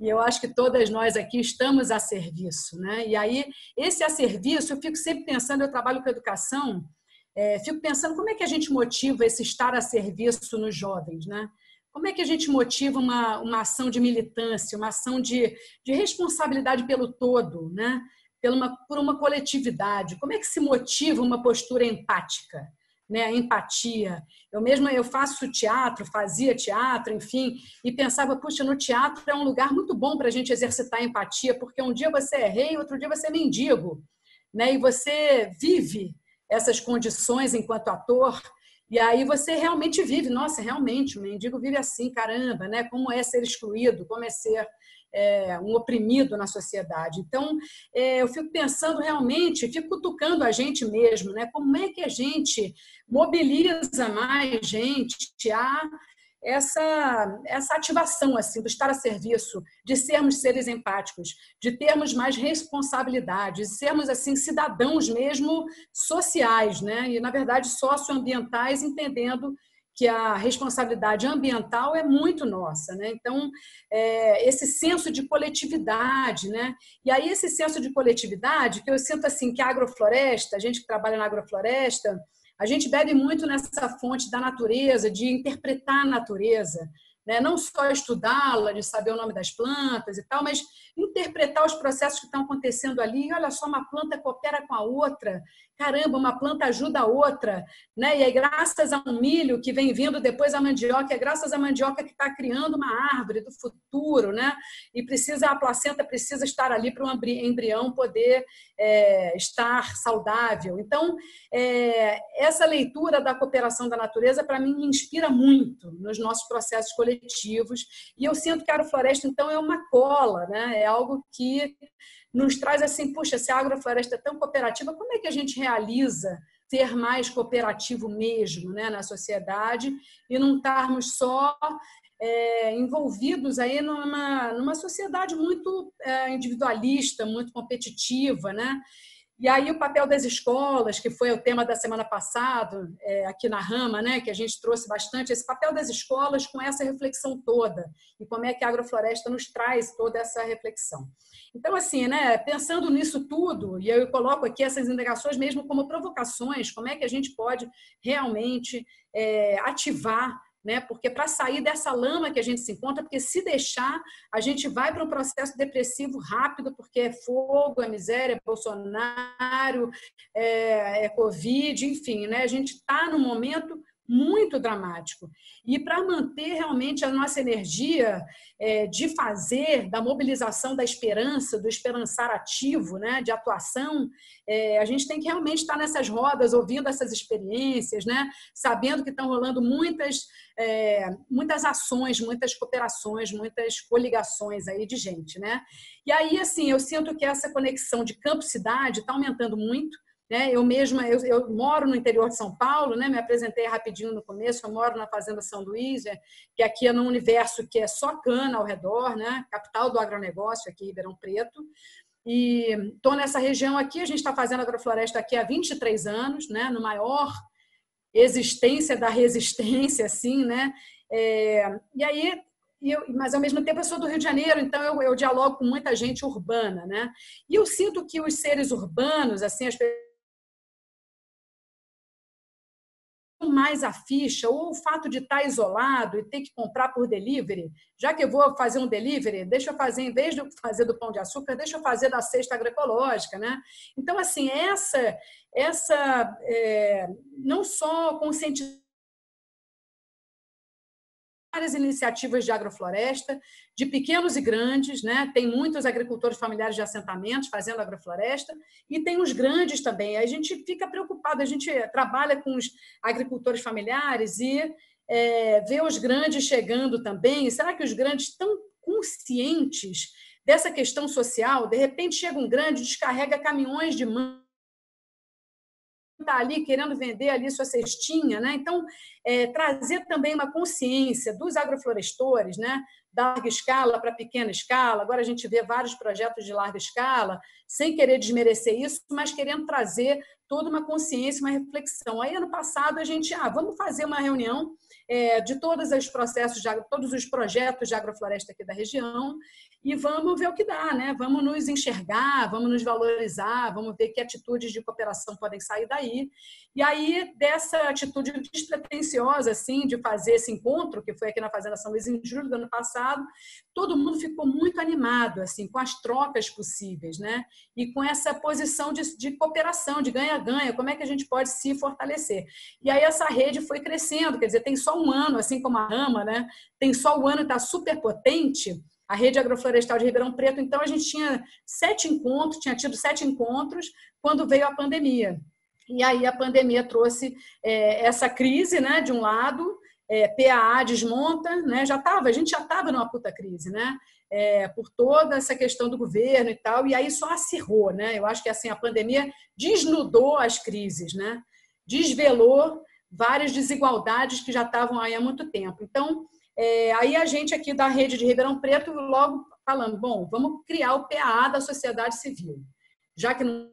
e eu acho que todas nós aqui estamos a serviço, né? E aí, esse a serviço, eu fico sempre pensando, eu trabalho com educação, é, fico pensando como é que a gente motiva esse estar a serviço nos jovens, né? Como é que a gente motiva uma, uma ação de militância, uma ação de, de responsabilidade pelo todo, né? Uma, por uma coletividade, como é que se motiva uma postura empática, né? Empatia. Eu mesma eu faço teatro, fazia teatro, enfim, e pensava, puxa, no teatro é um lugar muito bom para a gente exercitar a empatia, porque um dia você é rei, outro dia você é mendigo, né? E você vive essas condições enquanto ator, e aí você realmente vive, nossa, realmente, o mendigo vive assim, caramba, né? Como é ser excluído, como é ser... É, um oprimido na sociedade. Então, é, eu fico pensando realmente, fico cutucando a gente mesmo, né? Como é que a gente mobiliza mais gente a essa, essa ativação assim, do estar a serviço, de sermos seres empáticos, de termos mais responsabilidade, de sermos assim, cidadãos mesmo sociais, né? E, na verdade, socioambientais, entendendo que a responsabilidade ambiental é muito nossa, né? Então, é, esse senso de coletividade, né? E aí esse senso de coletividade, que eu sinto assim, que a agrofloresta, a gente que trabalha na agrofloresta, a gente bebe muito nessa fonte da natureza, de interpretar a natureza, né? Não só estudá-la, de saber o nome das plantas e tal, mas interpretar os processos que estão acontecendo ali. E olha só, uma planta coopera com a outra. Caramba, uma planta ajuda a outra. Né? E aí, graças ao milho que vem vindo depois a mandioca, é graças à mandioca que está criando uma árvore do futuro. Né? E precisa, a placenta precisa estar ali para o embrião poder é, estar saudável. Então, é, essa leitura da cooperação da natureza, para mim, me inspira muito nos nossos processos coletivos. E eu sinto que a agrofloresta, então, é uma cola, né? É algo que nos traz assim, puxa, se a agrofloresta é tão cooperativa, como é que a gente realiza ser mais cooperativo mesmo, né? Na sociedade e não estarmos só é, envolvidos aí numa, numa sociedade muito é, individualista, muito competitiva, né? E aí o papel das escolas, que foi o tema da semana passada, é, aqui na Rama, né, que a gente trouxe bastante, esse papel das escolas com essa reflexão toda, e como é que a agrofloresta nos traz toda essa reflexão. Então, assim, né, pensando nisso tudo, e eu coloco aqui essas indagações mesmo como provocações, como é que a gente pode realmente é, ativar, né? Porque para sair dessa lama que a gente se encontra, porque se deixar, a gente vai para um processo depressivo rápido, porque é fogo, é miséria, é Bolsonaro, é, é Covid, enfim, né? A gente está num momento muito dramático. E para manter realmente a nossa energia é, de fazer, da mobilização da esperança, do esperançar ativo, né? De atuação, é, a gente tem que realmente estar nessas rodas, ouvindo essas experiências, né? Sabendo que estão rolando muitas, é, muitas ações, muitas cooperações, muitas coligações aí de gente, né? E aí, assim, eu sinto que essa conexão de campo-cidade está aumentando muito. Né? Eu mesma, eu, eu moro no interior de São Paulo, né? Me apresentei rapidinho no começo, eu moro na Fazenda São Luís, né? Que aqui é num universo que é só cana ao redor, né? Capital do agronegócio aqui em Ribeirão Preto, e estou nessa região aqui, a gente está fazendo agrofloresta aqui há vinte e três anos, né? No maior existência da resistência, assim, né? É, e aí... E eu, mas, ao mesmo tempo, eu sou do Rio de Janeiro, então eu, eu dialogo com muita gente urbana, né? E eu sinto que os seres urbanos, assim, as pessoas mais a ficha, ou o fato de estar isolado e ter que comprar por delivery, já que eu vou fazer um delivery, deixa eu fazer, em vez de fazer do pão de açúcar, deixa eu fazer da cesta agroecológica, né? Então, assim, essa, essa é, não só conscientização, várias iniciativas de agrofloresta, de pequenos e grandes, né? Tem muitos agricultores familiares de assentamentos fazendo agrofloresta e tem os grandes também. A gente fica preocupado, a gente trabalha com os agricultores familiares e é, ver os grandes chegando também? Será que os grandes estão conscientes dessa questão social? De repente chega um grande, descarrega caminhões de mão, está ali querendo vender ali sua cestinha, né? Então, é, trazer também uma consciência dos agroflorestores, né? Da larga escala para pequena escala. Agora a gente vê vários projetos de larga escala, sem querer desmerecer isso, mas querendo trazer toda uma consciência, uma reflexão. Aí, ano passado, a gente, ah, vamos fazer uma reunião é, de todos os processos, de, todos os projetos de agrofloresta aqui da região e vamos ver o que dá, né? Vamos nos enxergar, vamos nos valorizar, vamos ver que atitudes de cooperação podem sair daí. E aí, dessa atitude despretensiosa, assim, de fazer esse encontro, que foi aqui na Fazenda São Luís em julho do ano passado, todo mundo ficou muito animado, assim, com as trocas possíveis, né? E com essa posição de, de cooperação, de ganha ganha, como é que a gente pode se fortalecer. E aí essa rede foi crescendo, quer dizer, tem só um ano, assim como a RAMA, né? Tem só um ano e está super potente, a Rede Agroflorestal de Ribeirão Preto. Então a gente tinha sete encontros, tinha tido sete encontros quando veio a pandemia. E aí a pandemia trouxe é, essa crise, né? De um lado, é, P A A desmonta, né? Já tava, a gente já estava numa puta crise, né? É, por toda essa questão do governo e tal, e aí só acirrou, né? Eu acho que assim, a pandemia desnudou as crises, né? Desvelou várias desigualdades que já estavam aí há muito tempo. Então, é, aí a gente aqui da Rede de Ribeirão Preto logo falando, bom, vamos criar o P A A da sociedade civil, já que não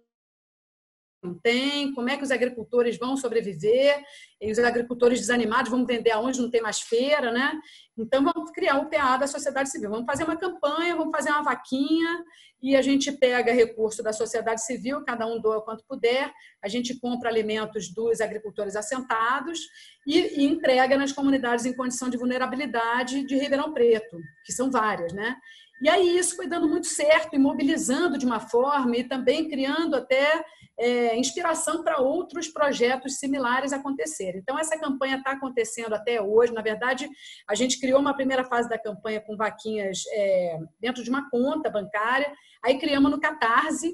não tem, como é que os agricultores vão sobreviver, e os agricultores desanimados vão vender aonde não tem mais feira, né? Então, vamos criar o P A da sociedade civil, vamos fazer uma campanha, vamos fazer uma vaquinha e a gente pega recurso da sociedade civil, cada um doa quanto puder, a gente compra alimentos dos agricultores assentados e, e entrega nas comunidades em condição de vulnerabilidade de Ribeirão Preto, que são várias, né? E aí isso foi dando muito certo e mobilizando de uma forma e também criando até é, inspiração para outros projetos similares acontecerem. Então, essa campanha está acontecendo até hoje. Na verdade, a gente criou uma primeira fase da campanha com vaquinhas é, dentro de uma conta bancária, aí criamos no Catarse,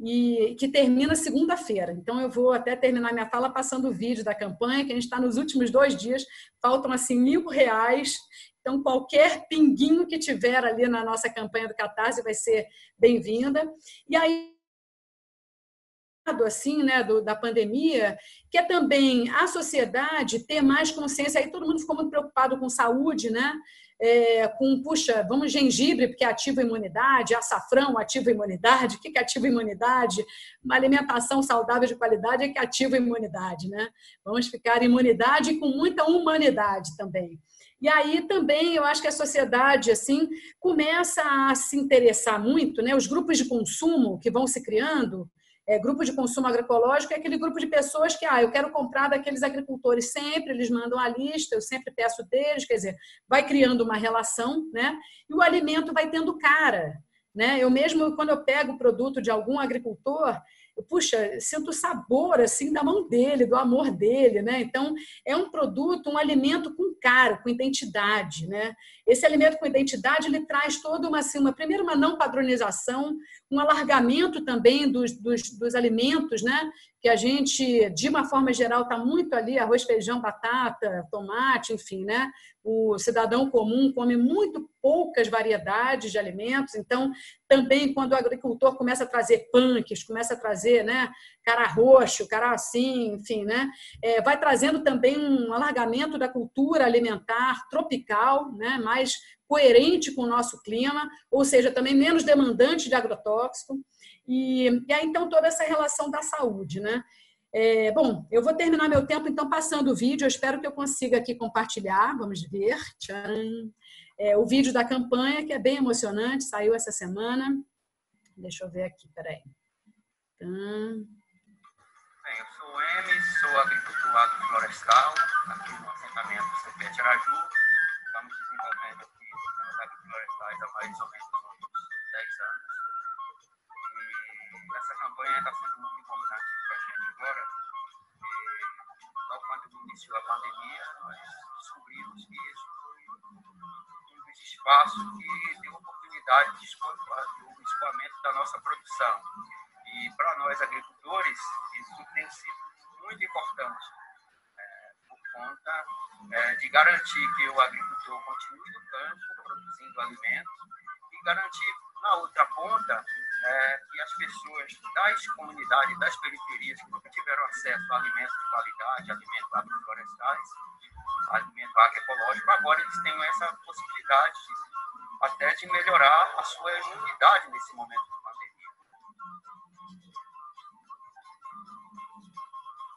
e que termina segunda-feira. Então, eu vou até terminar minha fala passando o vídeo da campanha, que a gente está nos últimos dois dias, faltam assim mil reais. Então, qualquer pinguinho que tiver ali na nossa campanha do Catarse vai ser bem-vinda. E aí, assim, né, do, da pandemia, que é também a sociedade ter mais consciência. Aí todo mundo ficou muito preocupado com saúde, né? É, com, puxa, vamos gengibre, porque ativa a imunidade, açafrão ativa a imunidade, o que, que ativa a imunidade? Uma alimentação saudável de qualidade é que ativa a imunidade, né? Vamos ficar imunidade com muita humanidade também. E aí também eu acho que a sociedade assim começa a se interessar muito, né? Os grupos de consumo que vão se criando, é, grupo de consumo agroecológico é aquele grupo de pessoas que, ah, eu quero comprar daqueles agricultores sempre, eles mandam a lista, eu sempre peço deles, quer dizer, vai criando uma relação, né? E o alimento vai tendo cara, né? Eu mesmo, quando eu pego o produto de algum agricultor, eu, puxa, sinto o sabor, assim, da mão dele, do amor dele, né? Então, é um produto, um alimento com cara, com identidade, né? Esse alimento com identidade, ele traz toda uma, assim, uma, primeiro, uma não padronização, um alargamento também dos, dos, dos alimentos, né? Que a gente, de uma forma geral, está muito ali, arroz, feijão, batata, tomate, enfim, né? O cidadão comum come muito poucas variedades de alimentos. Então, também, quando o agricultor começa a trazer punks, começa a trazer, né? Cara roxo, cara assim, enfim, né? É, vai trazendo também um alargamento da cultura alimentar tropical, né? Mais coerente com o nosso clima, ou seja, também menos demandante de agrotóxico. E, e aí, então, toda essa relação da saúde, né? É, bom, eu vou terminar meu tempo, então, passando o vídeo. Eu espero que eu consiga aqui compartilhar. Vamos ver. Tcharam. É, o vídeo da campanha, que é bem emocionante, saiu essa semana. Deixa eu ver aqui, peraí. Então... Bem, eu sou o M, sou agricultor agroflorestal, aqui no assentamento do C P E Araju. Estamos desenvolvendo aqui os agroflorestais há mais ou menos dez anos. Essa campanha está sendo muito importante para a gente agora. Logo quando iniciou a pandemia, nós descobrimos que isso foi um dos espaços que deu oportunidade de escoamento da nossa produção. E para nós, agricultores, isso tem sido muito importante, é, por conta é, de garantir que o agricultor continue no campo, produzindo alimentos, e garantir, na outra ponta, é, que as pessoas das comunidades, das periferias, que nunca tiveram acesso a alimentos de qualidade, alimentos agroflorestais, alimento agroecológico, agora eles têm essa possibilidade até de melhorar a sua imunidade nesse momento da pandemia.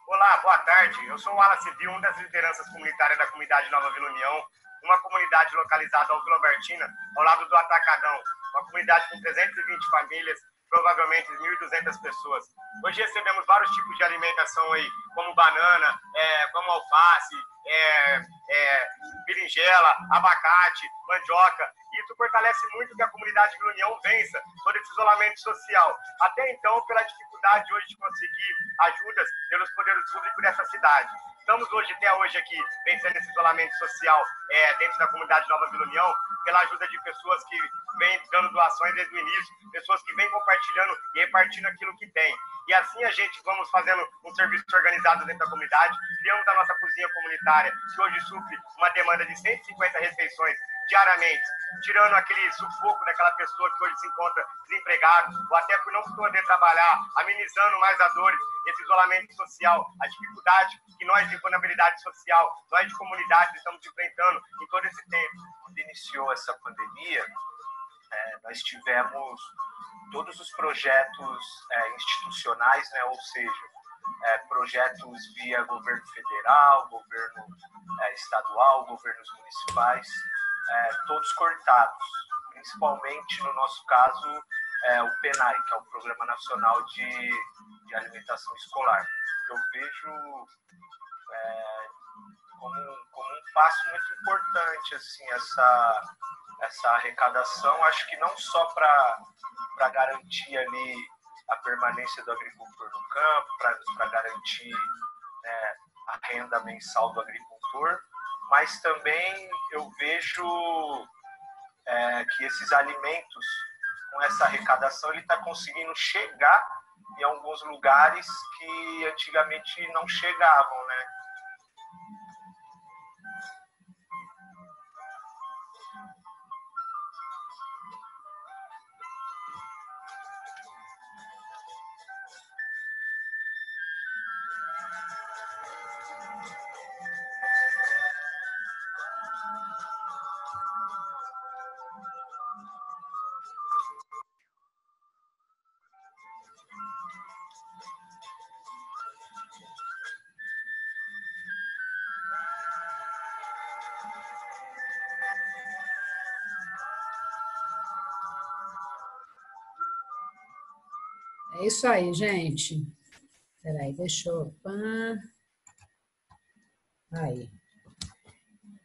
Olá, boa tarde. Eu sou o Ala Civil, uma das lideranças comunitárias da comunidade Nova Vila União, uma comunidade localizada ao Vila Albertina, ao lado do Atacadão, uma comunidade com trezentas e vinte famílias, provavelmente mil e duzentas pessoas. Hoje recebemos vários tipos de alimentação aí, como banana, é, como alface, é, é, berinjela, abacate, mandioca. Isso fortalece muito que a comunidade Vila União vença todo esse isolamento social. Até então, pela dificuldade hoje de conseguir ajudas pelos poderes públicos dessa cidade. Estamos hoje, até hoje aqui, vencendo esse isolamento social é, dentro da comunidade Nova Vila União, pela ajuda de pessoas que vêm dando doações desde o início, pessoas que vêm compartilhando e repartindo aquilo que tem. E assim a gente vamos fazendo um serviço organizado dentro da comunidade, criamos a nossa cozinha comunitária, que hoje supre uma demanda de cento e cinquenta refeições diariamente, tirando aquele sufoco daquela pessoa que hoje se encontra desempregada, ou até por não poder trabalhar, amenizando mais as dores, esse isolamento social, a dificuldade que nós de vulnerabilidade social, nós de comunidade estamos enfrentando em todo esse tempo. Quando iniciou essa pandemia, é, nós tivemos todos os projetos é, institucionais, né, ou seja, É, projetos via governo federal, governo é, estadual, governos municipais, é, todos cortados, principalmente no nosso caso é, o P N A E, que é o Programa Nacional de, de Alimentação Escolar. Eu vejo é, como, como um passo muito importante assim, essa, essa arrecadação, acho que não só para garantir ali a permanência do agricultor no campo, para garantir né, a renda mensal do agricultor, mas também eu vejo é, que esses alimentos, com essa arrecadação, ele está conseguindo chegar em alguns lugares que antigamente não chegavam, né? É isso aí, gente. Espera aí, deixa eu... Aí.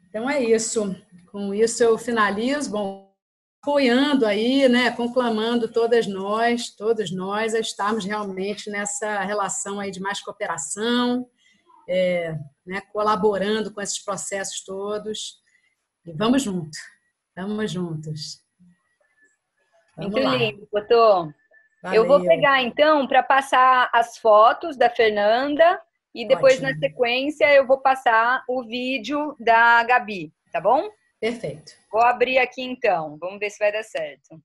Então é isso. Com isso eu finalizo, bom, apoiando aí, né, conclamando todas nós, todos nós a estarmos realmente nessa relação aí de mais cooperação, é, né, colaborando com esses processos todos. E vamos junto. Vamos juntos. Vamos Muito lá. lindo, doutor. Valeu. Eu vou pegar, então, para passar as fotos da Fernanda e depois, Ótimo. na sequência, eu vou passar o vídeo da Gabi, tá bom? Perfeito. Vou abrir aqui, então. Vamos ver se vai dar certo.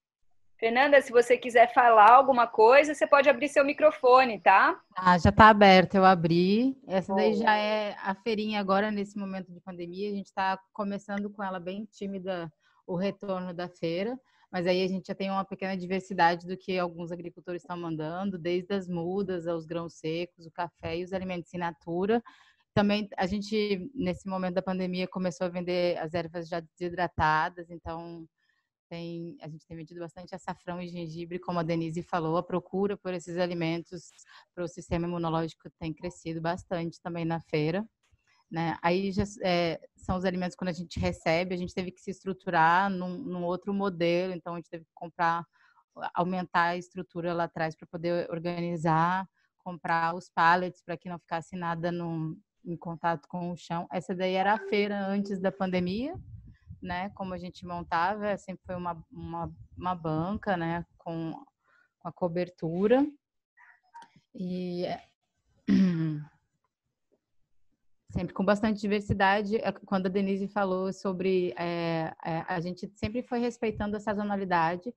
Fernanda, se você quiser falar alguma coisa, você pode abrir seu microfone, tá? Ah, já está aberto, eu abri. Essa daí já é a feirinha agora, nesse momento de pandemia. A gente está começando com ela bem tímida, o retorno da feira. Mas aí a gente já tem uma pequena diversidade do que alguns agricultores estão mandando, desde as mudas aos grãos secos, o café e os alimentos in natura. Também a gente, nesse momento da pandemia, começou a vender as ervas já desidratadas, então tem, a gente tem vendido bastante açafrão e gengibre, como a Denise falou, a procura por esses alimentos para o sistema imunológico tem crescido bastante também na feira. Né? Aí já, é, são os alimentos quando a gente recebe, a gente teve que se estruturar num, num outro modelo, então a gente teve que comprar, aumentar a estrutura lá atrás para poder organizar, comprar os pallets para que não ficasse nada no, em contato com o chão. Essa daí era a feira antes da pandemia, né? Como a gente montava, sempre foi uma, uma, uma banca, né? Com, com a cobertura e... Sempre com bastante diversidade. Quando a Denise falou sobre... É, a gente sempre foi respeitando a sazonalidade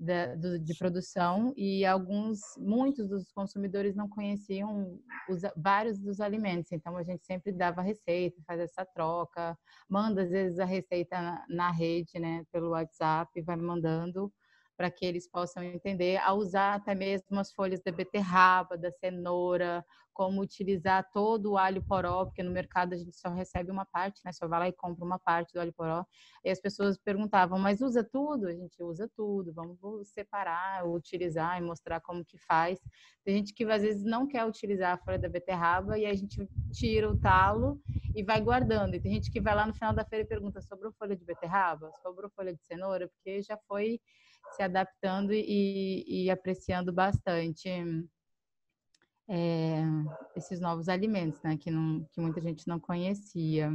da, do, de produção e alguns, muitos dos consumidores não conheciam os, vários dos alimentos. Então, a gente sempre dava receita, faz essa troca, manda às vezes a receita na, na rede, né, pelo WhatsApp, vai mandando para que eles possam entender, a usar até mesmo as folhas da beterraba, da cenoura, como utilizar todo o alho poró, porque no mercado a gente só recebe uma parte, né? Só vai lá e compra uma parte do alho poró. E as pessoas perguntavam, mas usa tudo? A gente usa tudo, vamos separar, utilizar e mostrar como que faz. Tem gente que às vezes não quer utilizar a folha da beterraba e a gente tira o talo e vai guardando. E tem gente que vai lá no final da feira e pergunta, sobrou folha de beterraba? Sobrou folha de cenoura? Porque já foi... se adaptando e, e apreciando bastante é, esses novos alimentos, né, que, não, que muita gente não conhecia.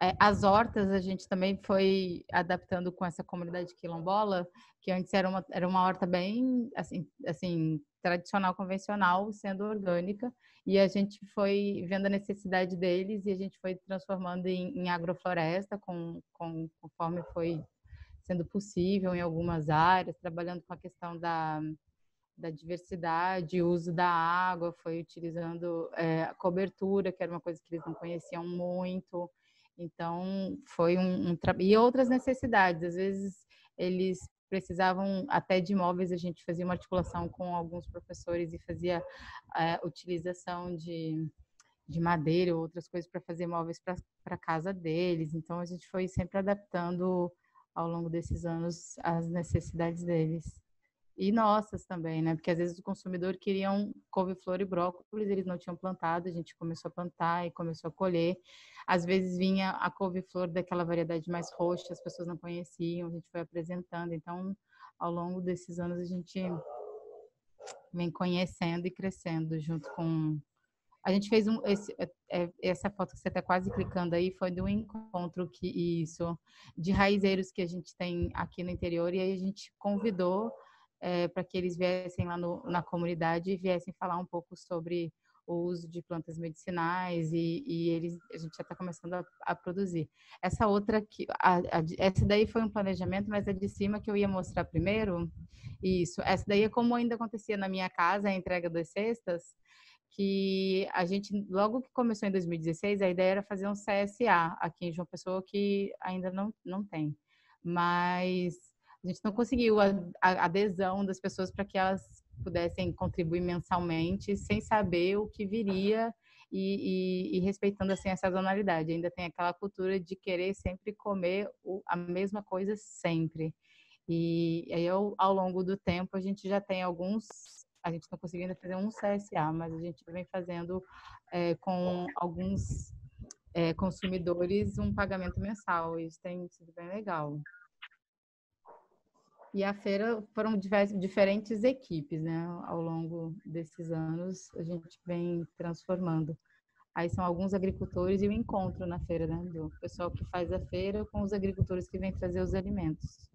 É, as hortas a gente também foi adaptando com essa comunidade quilombola, que antes era uma, era uma horta bem assim, assim, tradicional, convencional, sendo orgânica, e a gente foi vendo a necessidade deles e a gente foi transformando em, em agrofloresta com, com, conforme foi sendo possível em algumas áreas, trabalhando com a questão da, da diversidade, uso da água, foi utilizando é, a cobertura, que era uma coisa que eles não conheciam muito. Então, foi um, um trabalho. E outras necessidades, às vezes eles precisavam até de imóveis, a gente fazia uma articulação com alguns professores e fazia é, utilização de... de madeira ou outras coisas para fazer imóveis para a casa deles. Então, a gente foi sempre adaptando ao longo desses anos as necessidades deles. E nossas também, né? Porque às vezes o consumidor queria um couve-flor e brócolis, eles não tinham plantado, a gente começou a plantar e começou a colher. Às vezes vinha a couve-flor daquela variedade mais roxa, as pessoas não conheciam, a gente foi apresentando. Então, ao longo desses anos, a gente vem conhecendo e crescendo junto com... A gente fez um, esse, essa foto que você está quase clicando aí foi de um encontro que isso de raizeiros que a gente tem aqui no interior, e aí a gente convidou é, para que eles viessem lá no, na comunidade e viessem falar um pouco sobre o uso de plantas medicinais e, e eles, a gente já está começando a, a produzir. Essa outra, que, a, a, essa daí foi um planejamento, mas é de cima que eu ia mostrar primeiro. Isso, essa daí é como ainda acontecia na minha casa, a entrega das cestas, que a gente, logo que começou em dois mil e dezesseis, a ideia era fazer um C S A aqui em João Pessoa, que ainda não, não tem. Mas a gente não conseguiu a, a adesão das pessoas para que elas pudessem contribuir mensalmente, sem saber o que viria e, e, e respeitando assim a sazonalidade. Ainda tem aquela cultura de querer sempre comer o, a mesma coisa sempre. E aí, ao, ao longo do tempo, a gente já tem alguns... A gente não conseguiu ainda fazer um C S A, mas a gente vem fazendo é, com alguns é, consumidores um pagamento mensal. Isso tem sido bem legal. E a feira foram diversos, diferentes equipes, né? Ao longo desses anos, a gente vem transformando. Aí são alguns agricultores e o encontro na feira, né? Do pessoal que faz a feira com os agricultores que vêm trazer os alimentos.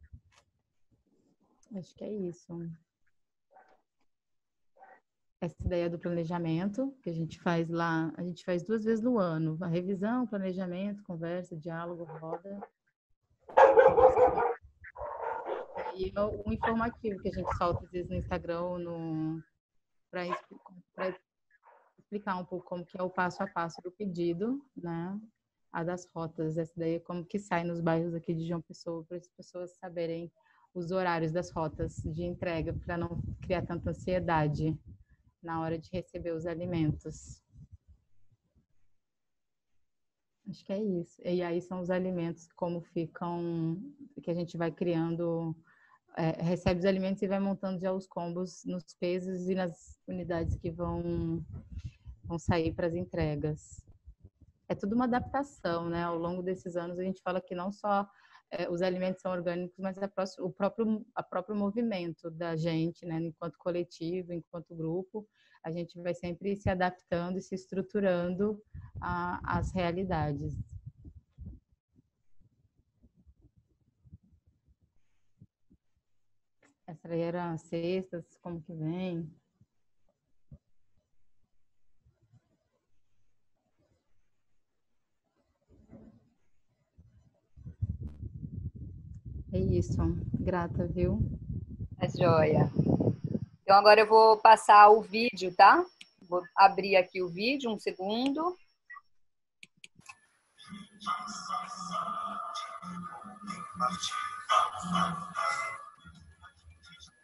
Acho que é isso. Essa ideia do planejamento, que a gente faz lá, a gente faz duas vezes no ano. A revisão, planejamento, conversa, diálogo, roda. E um informativo que a gente solta às vezes no Instagram para explicar um pouco como que é o passo a passo do pedido, né? A das rotas, essa ideia é como que sai nos bairros aqui de João Pessoa, para as pessoas saberem os horários das rotas de entrega, para não criar tanta ansiedade na hora de receber os alimentos. Acho que é isso. E aí são os alimentos como ficam, que a gente vai criando, é, recebe os alimentos e vai montando já os combos nos pesos e nas unidades que vão, vão sair para as entregas. É tudo uma adaptação, né? Ao longo desses anos a gente fala que não só os alimentos são orgânicos, mas a próxima, o próprio, a próprio movimento da gente, né, enquanto coletivo, enquanto grupo, a gente vai sempre se adaptando e se estruturando às realidades. Essa aí era as cestas, como que vem? É isso, grata, viu? É joia. Então agora eu vou passar o vídeo, tá? Vou abrir aqui o vídeo, um segundo.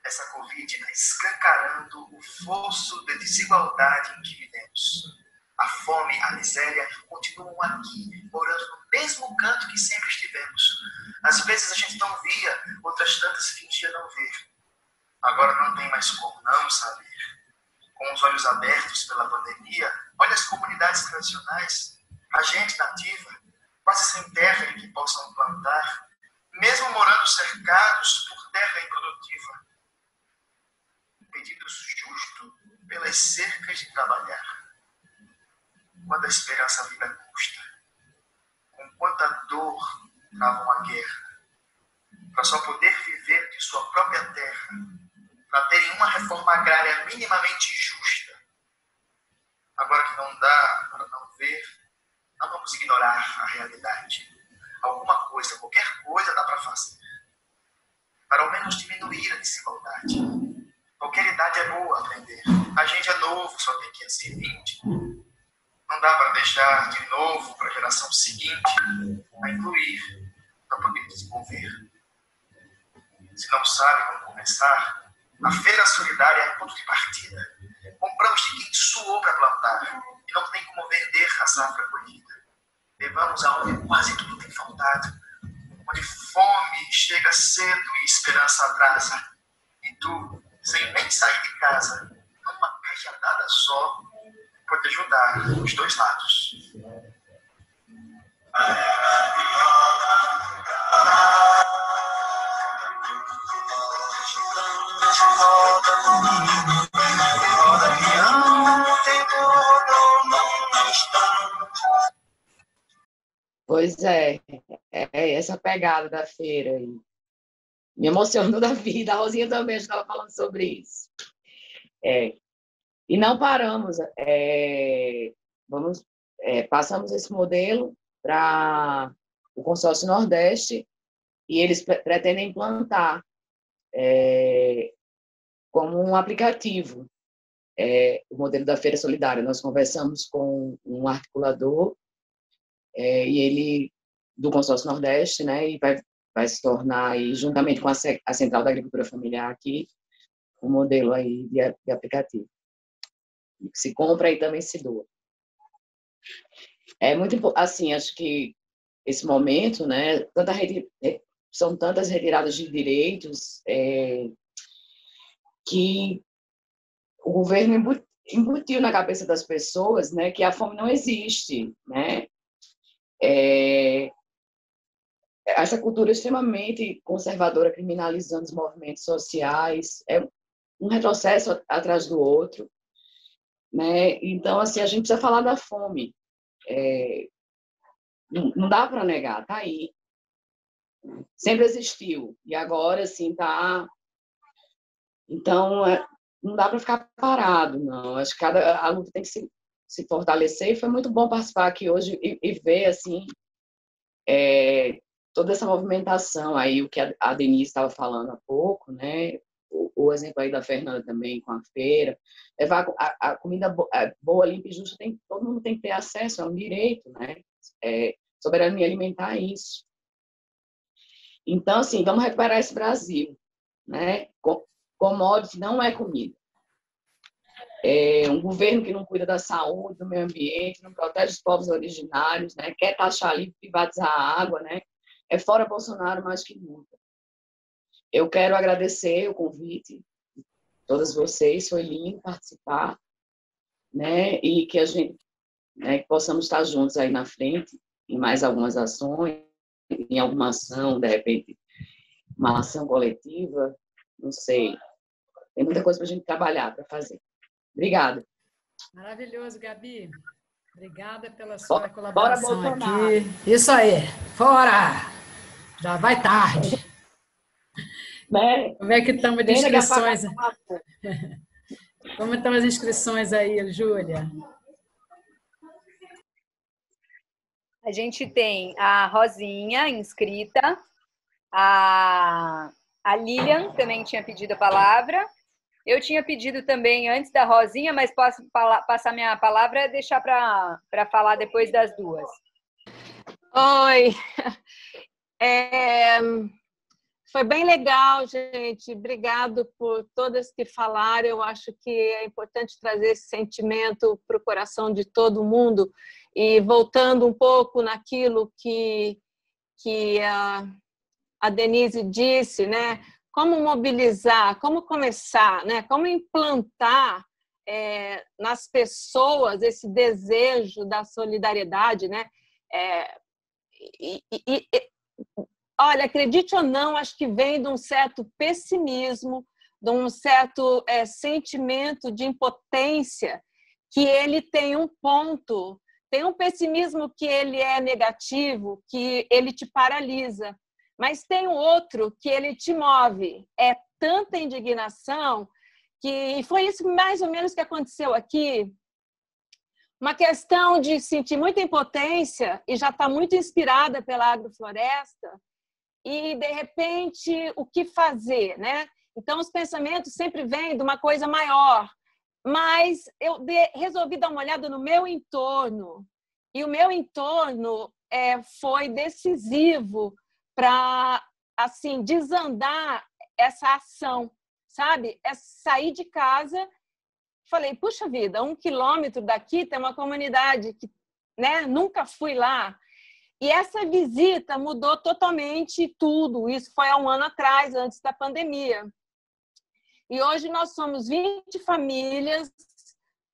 Essa Covid está escancarando o fosso de desigualdade em que vivemos. A fome, a miséria continuam aqui, morando no mesmo canto que sempre estivemos. Às vezes a gente não via, outras tantas fingia não ver. Agora não tem mais como não saber. Com os olhos abertos pela pandemia, olha as comunidades tradicionais, a gente nativa, quase sem terra em que possam plantar, mesmo morando cercados por terra improdutiva. Impedidos justo pelas cercas de trabalhar. Quando a esperança viva custa, com quanta dor travam a guerra, para só poder viver de sua própria terra, para terem uma reforma agrária minimamente justa. Agora que não dá para não ver, não vamos ignorar a realidade. Alguma coisa, qualquer coisa dá para fazer, para ao menos diminuir a desigualdade. Qualquer idade é boa aprender. A gente é novo, só tem quinze e vinte. Não dá para deixar de novo para a geração seguinte a incluir, para poder desenvolver. Se não sabe como começar, a feira solidária é ponto de partida. Compramos de quem suou para plantar e não tem como vender a safra colhida. Levamos aonde quase tudo tem faltado, onde fome chega cedo e esperança atrasa. E tu, sem nem sair de casa, numa cajadada só, pode ajudar os dois lados. Pois é, é essa pegada da feira aí. Me emocionou da vida, a Rosinha também estava falando sobre isso. É. E não paramos, é, vamos, é, passamos esse modelo para o consórcio Nordeste e eles pre pretendem implantar é, como um aplicativo é, o modelo da Feira Solidária. Nós conversamos com um articulador é, e ele do consórcio Nordeste, né, e vai, vai se tornar, e juntamente com a, a Central da Agricultura Familiar aqui, um modelo aí de, de aplicativo. Se compra e também se doa. É muito assim, acho que esse momento, né, tanta rede, são tantas retiradas de direitos é, que o governo embutiu na cabeça das pessoas, né, que a fome não existe, né? É, essa cultura extremamente conservadora criminalizando os movimentos sociais, é um retrocesso atrás do outro. Né? Então, assim, a gente precisa falar da fome. É, não, não dá para negar, está aí. Sempre existiu. E agora, assim, está... Então, é, não dá para ficar parado, não. Acho que cada, a luta tem que se, se fortalecer. E foi muito bom participar aqui hoje e, e ver, assim, é, toda essa movimentação aí, o que a, a Denise estava falando há pouco, né? O exemplo aí da Fernanda também, com a feira, levar a, a comida boa, boa, limpa e justa, tem, todo mundo tem que ter acesso, é um direito, né? É, soberania alimentar é isso. Então, assim, vamos recuperar esse Brasil, né? Commodity não é comida. É um governo que não cuida da saúde, do meio ambiente, não protege os povos originários, né? Quer taxar livre, privatizar a água, né? É fora Bolsonaro mais que nunca. Eu quero agradecer o convite de todas vocês, foi lindo participar, né? E que a gente, né, que possamos estar juntos aí na frente, em mais algumas ações, em alguma ação, de repente, uma ação coletiva, não sei. Tem muita coisa para a gente trabalhar, para fazer. Obrigada. Maravilhoso, Gabi. Obrigada pela sua bora, colaboração bora aqui. Isso aí, fora! Já vai tarde. Né? Como é que estamos de inscrições? Como estão as inscrições aí, Júlia? A gente tem a Rosinha inscrita, A, a Lilian também tinha pedido a palavra. Eu tinha pedido também antes da Rosinha, mas posso passar minha palavra e deixar para falar depois das duas. Oi! É, foi bem legal, gente. Obrigado por todas que falaram. Eu acho que é importante trazer esse sentimento para o coração de todo mundo. E voltando um pouco naquilo que, que a, a Denise disse, né? Como mobilizar, como começar, né? Como implantar é, nas pessoas esse desejo da solidariedade, né? É, e, e, e, olha, acredite ou não, acho que vem de um certo pessimismo, de um certo é, sentimento de impotência, que ele tem um ponto, tem um pessimismo que ele é negativo, que ele te paralisa. Mas tem outro que ele te move, é tanta indignação que e foi isso mais ou menos que aconteceu aqui, uma questão de sentir muita impotência e já está muito inspirada pela agrofloresta e de repente o que fazer, né? Então os pensamentos sempre vêm de uma coisa maior, mas eu de, resolvi dar uma olhada no meu entorno e o meu entorno é, foi decisivo para, assim, desandar essa ação, sabe? É sair de casa, falei, puxa vida, um quilômetro daqui tem uma comunidade que, né, nunca fui lá. E essa visita mudou totalmente tudo. Isso foi há um ano atrás, antes da pandemia. E hoje nós somos vinte famílias,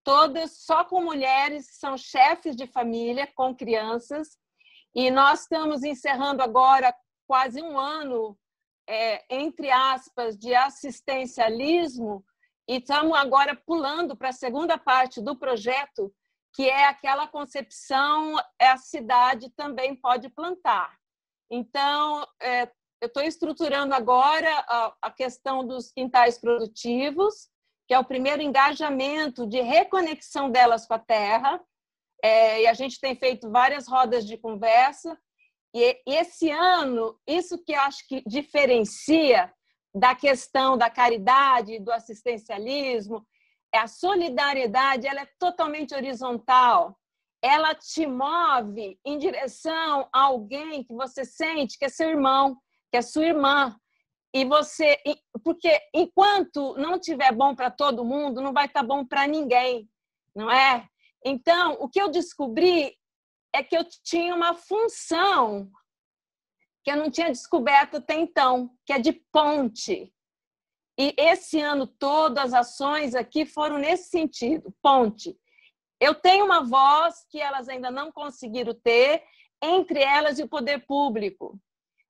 todas só com mulheres, são chefes de família, com crianças. E nós estamos encerrando agora quase um ano, é, entre aspas, de assistencialismo e estamos agora pulando para a segunda parte do projeto, que é aquela concepção, é a cidade também pode plantar. Então, é, eu estou estruturando agora a, a questão dos quintais produtivos, que é o primeiro engajamento de reconexão delas com a terra, é, e a gente tem feito várias rodas de conversa. E esse ano, isso que eu acho que diferencia da questão da caridade, do assistencialismo, é a solidariedade, ela é totalmente horizontal. Ela te move em direção a alguém que você sente que é seu irmão, que é sua irmã. E você, porque enquanto não tiver bom para todo mundo, não vai estar bom para ninguém, não é? Então, o que eu descobri é que eu tinha uma função que eu não tinha descoberto até então, que é de ponte. E esse ano todo as ações aqui foram nesse sentido, ponte. Eu tenho uma voz que elas ainda não conseguiram ter, entre elas e o poder público.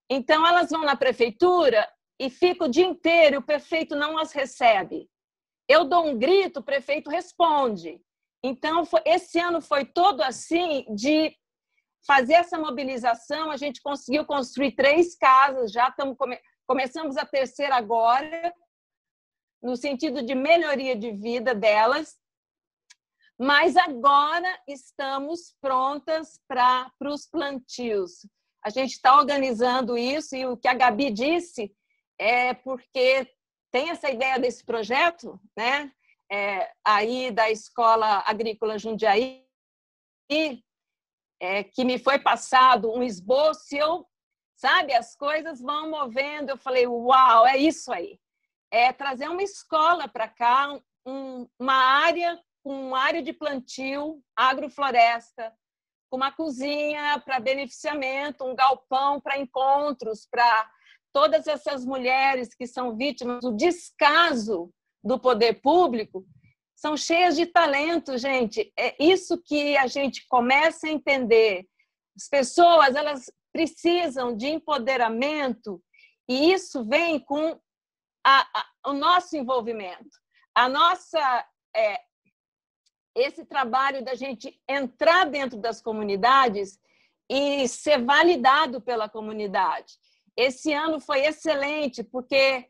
Então, elas vão na prefeitura e ficam o dia inteiro e o prefeito não as recebe. Eu dou um grito, o prefeito responde. Então, esse ano foi todo assim, de fazer essa mobilização, a gente conseguiu construir três casas, já estamos come... começamos a terceira agora, no sentido de melhoria de vida delas, mas agora estamos prontas para os plantios. A gente está organizando isso e o que a Gabi disse é porque tem essa ideia desse projeto, né? É, aí da Escola Agrícola Jundiaí, é, que me foi passado um esboço, eu, sabe, as coisas vão movendo, eu falei, uau, é isso aí, é trazer uma escola para cá, um, uma área, uma área de plantio, agrofloresta, uma cozinha para beneficiamento, um galpão para encontros, para todas essas mulheres que são vítimas do descaso do poder público, são cheias de talento, gente. É isso que a gente começa a entender. As pessoas, elas precisam de empoderamento e isso vem com a, a, o nosso envolvimento. A nossa, é, esse trabalho da gente entrar dentro das comunidades e ser validado pela comunidade. Esse ano foi excelente, porque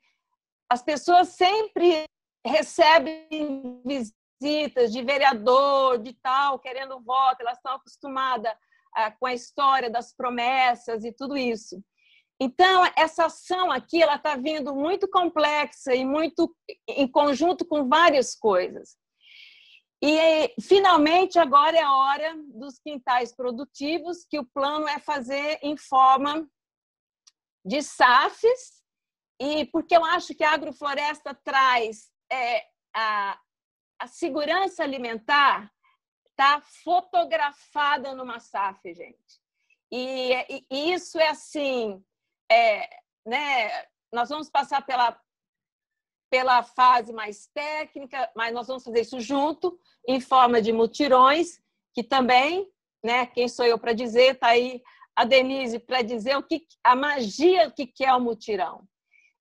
as pessoas sempre recebem visitas de vereador, de tal, querendo voto, elas estão acostumadas ah, com a história das promessas e tudo isso. Então, essa ação aqui está vindo muito complexa e muito em conjunto com várias coisas. E, finalmente, agora é a hora dos quintais produtivos, que o plano é fazer em forma de S A Fs, e porque eu acho que a agrofloresta traz é, a, a segurança alimentar, está fotografada numa S A F, gente. E, e, e isso é assim... É, né, nós vamos passar pela, pela fase mais técnica, mas nós vamos fazer isso junto, em forma de mutirões, que também, né, quem sou eu para dizer, está aí a Denise para dizer o que, a magia que é o mutirão.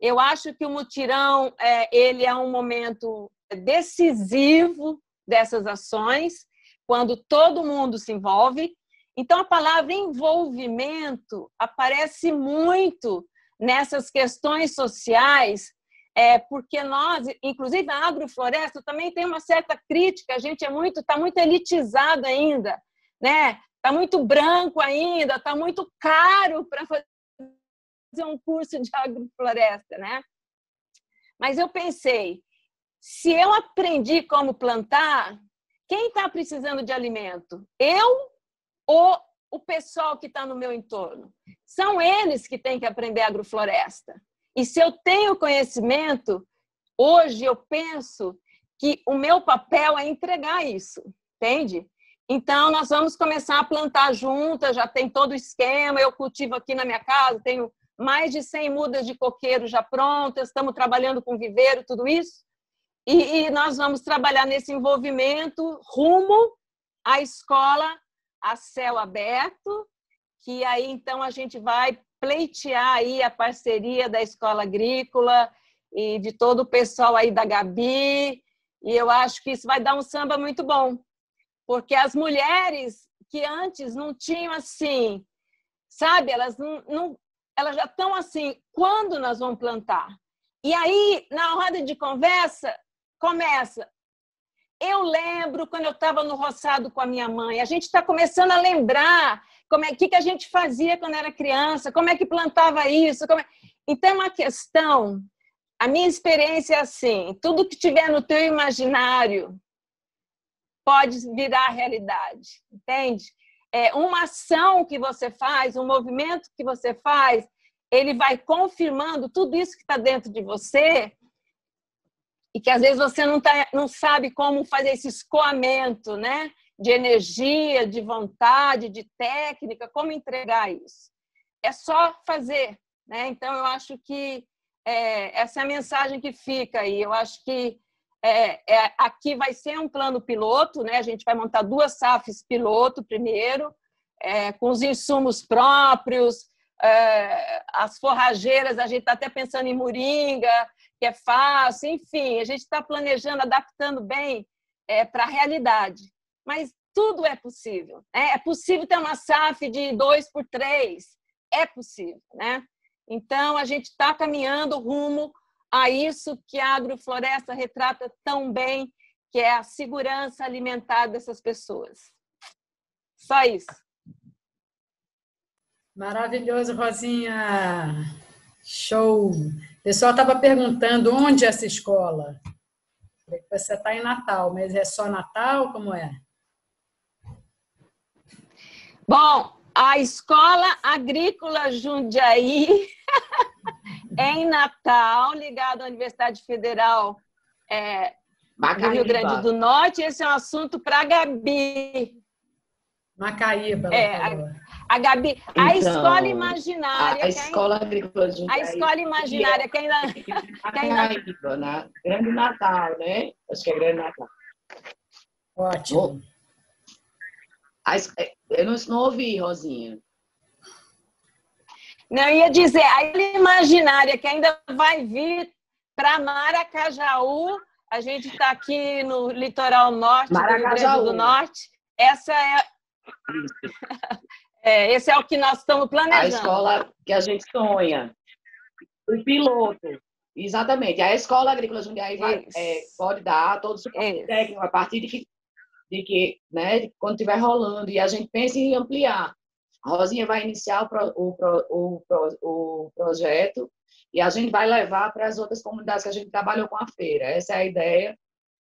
Eu acho que o mutirão é, ele é um momento decisivo dessas ações, quando todo mundo se envolve. Então, a palavra envolvimento aparece muito nessas questões sociais, é, porque nós, inclusive a agrofloresta, também tem uma certa crítica, a gente é muito, está muito elitizado ainda, né? Está muito branco ainda, está muito caro para fazer um curso de agrofloresta, né? Mas eu pensei, se eu aprendi como plantar, quem está precisando de alimento? Eu? Ou o pessoal que está no meu entorno? São eles que têm que aprender agrofloresta. E se eu tenho conhecimento, hoje eu penso que o meu papel é entregar isso, entende? Então, nós vamos começar a plantar juntas, já tem todo o esquema, eu cultivo aqui na minha casa, tenho mais de cem mudas de coqueiro já prontas, estamos trabalhando com viveiro, tudo isso. E, e nós vamos trabalhar nesse envolvimento rumo à escola a céu aberto, que aí então a gente vai pleitear aí a parceria da Escola Agrícola e de todo o pessoal aí da Gabi, e eu acho que isso vai dar um samba muito bom, porque as mulheres que antes não tinham assim, sabe, elas, não, não, elas já estão assim, quando nós vamos plantar? E aí, na roda de conversa, começa... Eu lembro quando eu estava no roçado com a minha mãe, a gente está começando a lembrar como é que, que a gente fazia quando era criança, como é que plantava isso. Como é... Então, é uma questão, a minha experiência é assim, tudo que tiver no teu imaginário pode virar realidade, entende? É uma ação que você faz, um movimento que você faz, ele vai confirmando tudo isso que está dentro de você, e que às vezes você não, tá, não sabe como fazer esse escoamento, né? De energia, de vontade, de técnica, como entregar isso. É só fazer, né? Então, eu acho que é, essa é a mensagem que fica aí. Eu acho que é, é, aqui vai ser um plano piloto, né? A gente vai montar duas S A Fs piloto primeiro, é, com os insumos próprios, é, as forrageiras, a gente está até pensando em moringa, que é fácil, enfim, a gente está planejando, adaptando bem é, para a realidade. Mas tudo é possível, né? É possível ter uma S A F de dois por três, é possível, né? Então, a gente está caminhando rumo a isso que a agrofloresta retrata tão bem, que é a segurança alimentar dessas pessoas. Só isso. Maravilhoso, Rosinha! Show! O pessoal estava perguntando onde é essa escola. Você está em Natal, mas é só Natal? Como é? Bom, a Escola Agrícola Jundiaí é em Natal, ligada à Universidade Federal é, do Rio Grande do Norte. Esse é um assunto para a Gabi. Macaíba. É, a Gabi, a então, escola imaginária... A, a escola agrícola de Ubiaí, a escola imaginária, que ainda... Macaíba, na Grande Natal, né? Acho que é Grande Natal. Ótimo. Eu não, não ouvi, Rosinha. Não, eu ia dizer, a imaginária, que ainda vai vir para Maracajaú, a gente está aqui no litoral norte, do Rio Grande do Norte, essa é... É, esse é o que nós estamos planejando. A escola que a gente sonha. O piloto. Exatamente. A Escola Agrícola Jundiaí vai, é, pode dar todo o suporte técnico a partir de que, de que né, quando estiver rolando. E a gente pensa em ampliar. A Rosinha vai iniciar o, pro, o, o, o projeto e a gente vai levar para as outras comunidades que a gente trabalhou com a feira. Essa é a ideia.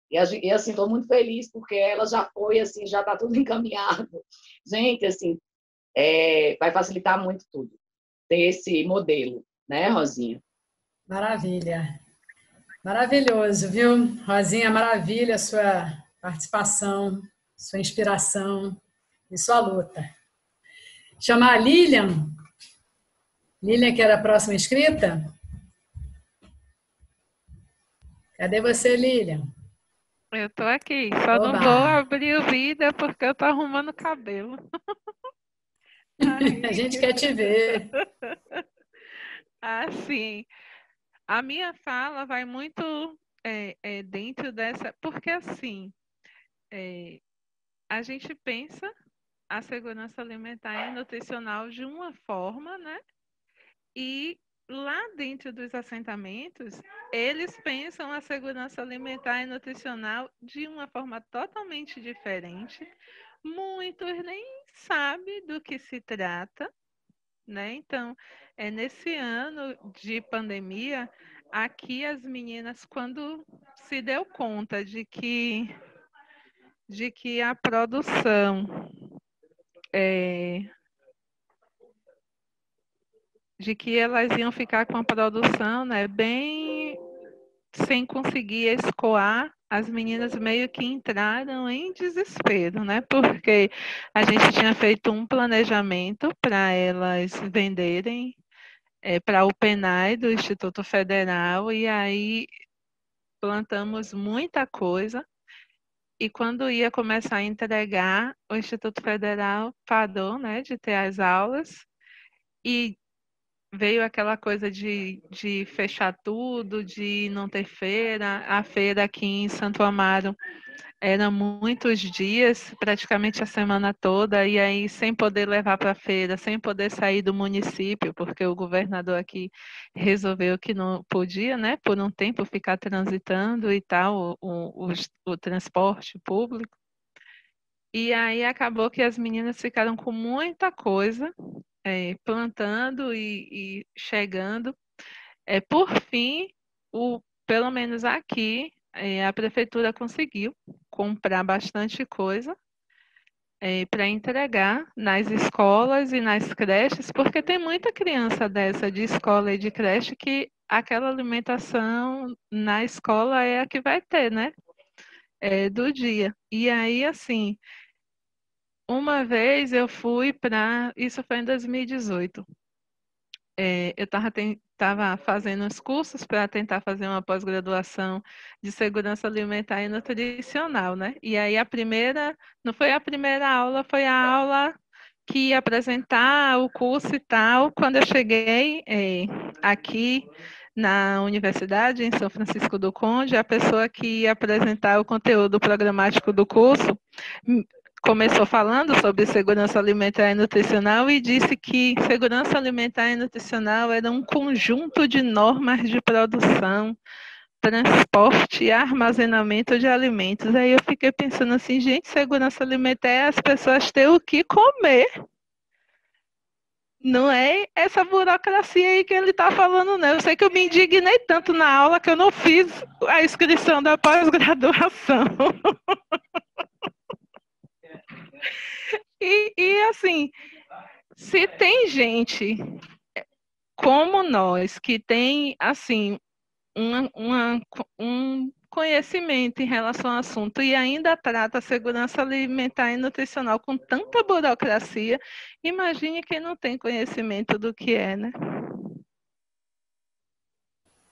E, a gente, e assim, estou muito feliz porque ela já foi, assim, já está tudo encaminhado. Gente, assim, é, vai facilitar muito tudo ter esse modelo, né, Rosinha? Maravilha. Maravilhoso, viu? Rosinha, maravilha a sua participação, sua inspiração e sua luta. Chamar a Lilian. Lilian, que era a próxima inscrita. Cadê você, Lilian? Eu estou aqui, só Oba. Não vou abrir o vídeo porque eu estou arrumando o cabelo. Ai, a gente quer te ver. Assim, a minha fala vai muito é, é, dentro dessa... Porque, assim, é, a gente pensa a segurança alimentar e nutricional de uma forma, né? E lá dentro dos assentamentos, eles pensam a segurança alimentar e nutricional de uma forma totalmente diferente. Muitos nem sabem do que se trata, né? Então, é, nesse ano de pandemia, aqui as meninas, quando se deu conta de que, de que a produção... É, de que elas iam ficar com a produção, né, bem sem conseguir escoar, as meninas meio que entraram em desespero, né, porque a gente tinha feito um planejamento para elas venderem é, para o P N A E do Instituto Federal, e aí plantamos muita coisa. E quando ia começar a entregar, o Instituto Federal parou, né, de ter as aulas, e veio aquela coisa de, de fechar tudo, de não ter feira. A feira aqui em Santo Amaro era muitos dias, praticamente a semana toda, e aí sem poder levar para a feira, sem poder sair do município, porque o governador aqui resolveu que não podia, né, por um tempo ficar transitando e tal, o, o, o transporte público. E aí acabou que as meninas ficaram com muita coisa, é, plantando e, e chegando. É, por fim, o, pelo menos aqui, a prefeitura conseguiu comprar bastante coisa é, para entregar nas escolas e nas creches, porque tem muita criança dessa de escola e de creche que aquela alimentação na escola é a que vai ter, né? É, do dia. E aí, assim, uma vez eu fui para... Isso foi em dois mil e dezoito. É, eu estava tentando... estava fazendo os cursos para tentar fazer uma pós-graduação de segurança alimentar e nutricional, né? E aí a primeira, não foi a primeira aula, foi a aula que ia apresentar o curso e tal. Quando eu cheguei é, aqui na universidade, em São Francisco do Conde, a pessoa que ia apresentar o conteúdo programático do curso começou falando sobre segurança alimentar e nutricional e disse que segurança alimentar e nutricional era um conjunto de normas de produção, transporte e armazenamento de alimentos. Aí eu fiquei pensando assim, gente, segurança alimentar é as pessoas terem o que comer. Não é essa burocracia aí que ele está falando, não. Eu sei que eu me indignei tanto na aula que eu não fiz a inscrição da pós-graduação. E, e assim, se tem gente como nós que tem assim uma, uma, um conhecimento em relação ao assunto e ainda trata a segurança alimentar e nutricional com tanta burocracia, imagine quem não tem conhecimento do que é, né?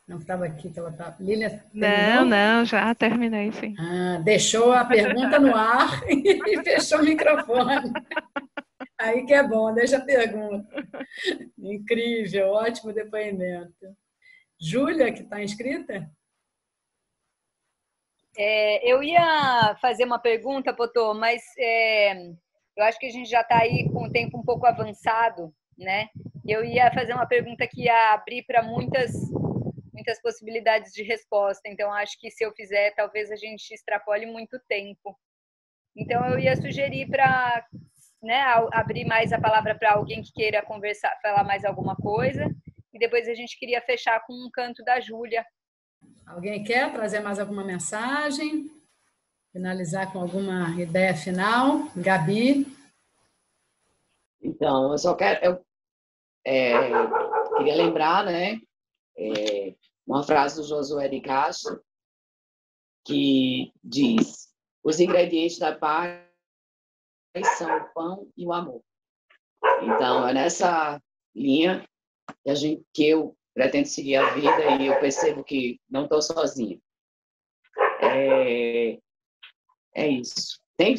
Não estava aqui que ela estava... Lília, terminou? Não, não, já terminei, sim. Ah, deixou a pergunta no ar e fechou o microfone. Aí que é bom, deixa a pergunta. Incrível, ótimo depoimento. Júlia, que está inscrita? É, eu ia fazer uma pergunta, Potô, mas é, eu acho que a gente já está aí com o tempo um pouco avançado, né? Eu ia fazer uma pergunta que ia abrir para muitas... muitas possibilidades de resposta, então acho que se eu fizer, talvez a gente extrapole muito tempo. Então eu ia sugerir para né, abrir mais a palavra para alguém que queira conversar, falar mais alguma coisa. E depois a gente queria fechar com um canto da Júlia. Alguém quer trazer mais alguma mensagem? Finalizar com alguma ideia final? Gabi? Então, eu só quero... Eu, é, queria lembrar, né, é, uma frase do Josué de Castro, que diz: os ingredientes da paz são o pão e o amor. Então, é nessa linha que, a gente, que eu pretendo seguir a vida, e eu percebo que não estou sozinha. É, é isso. Tem,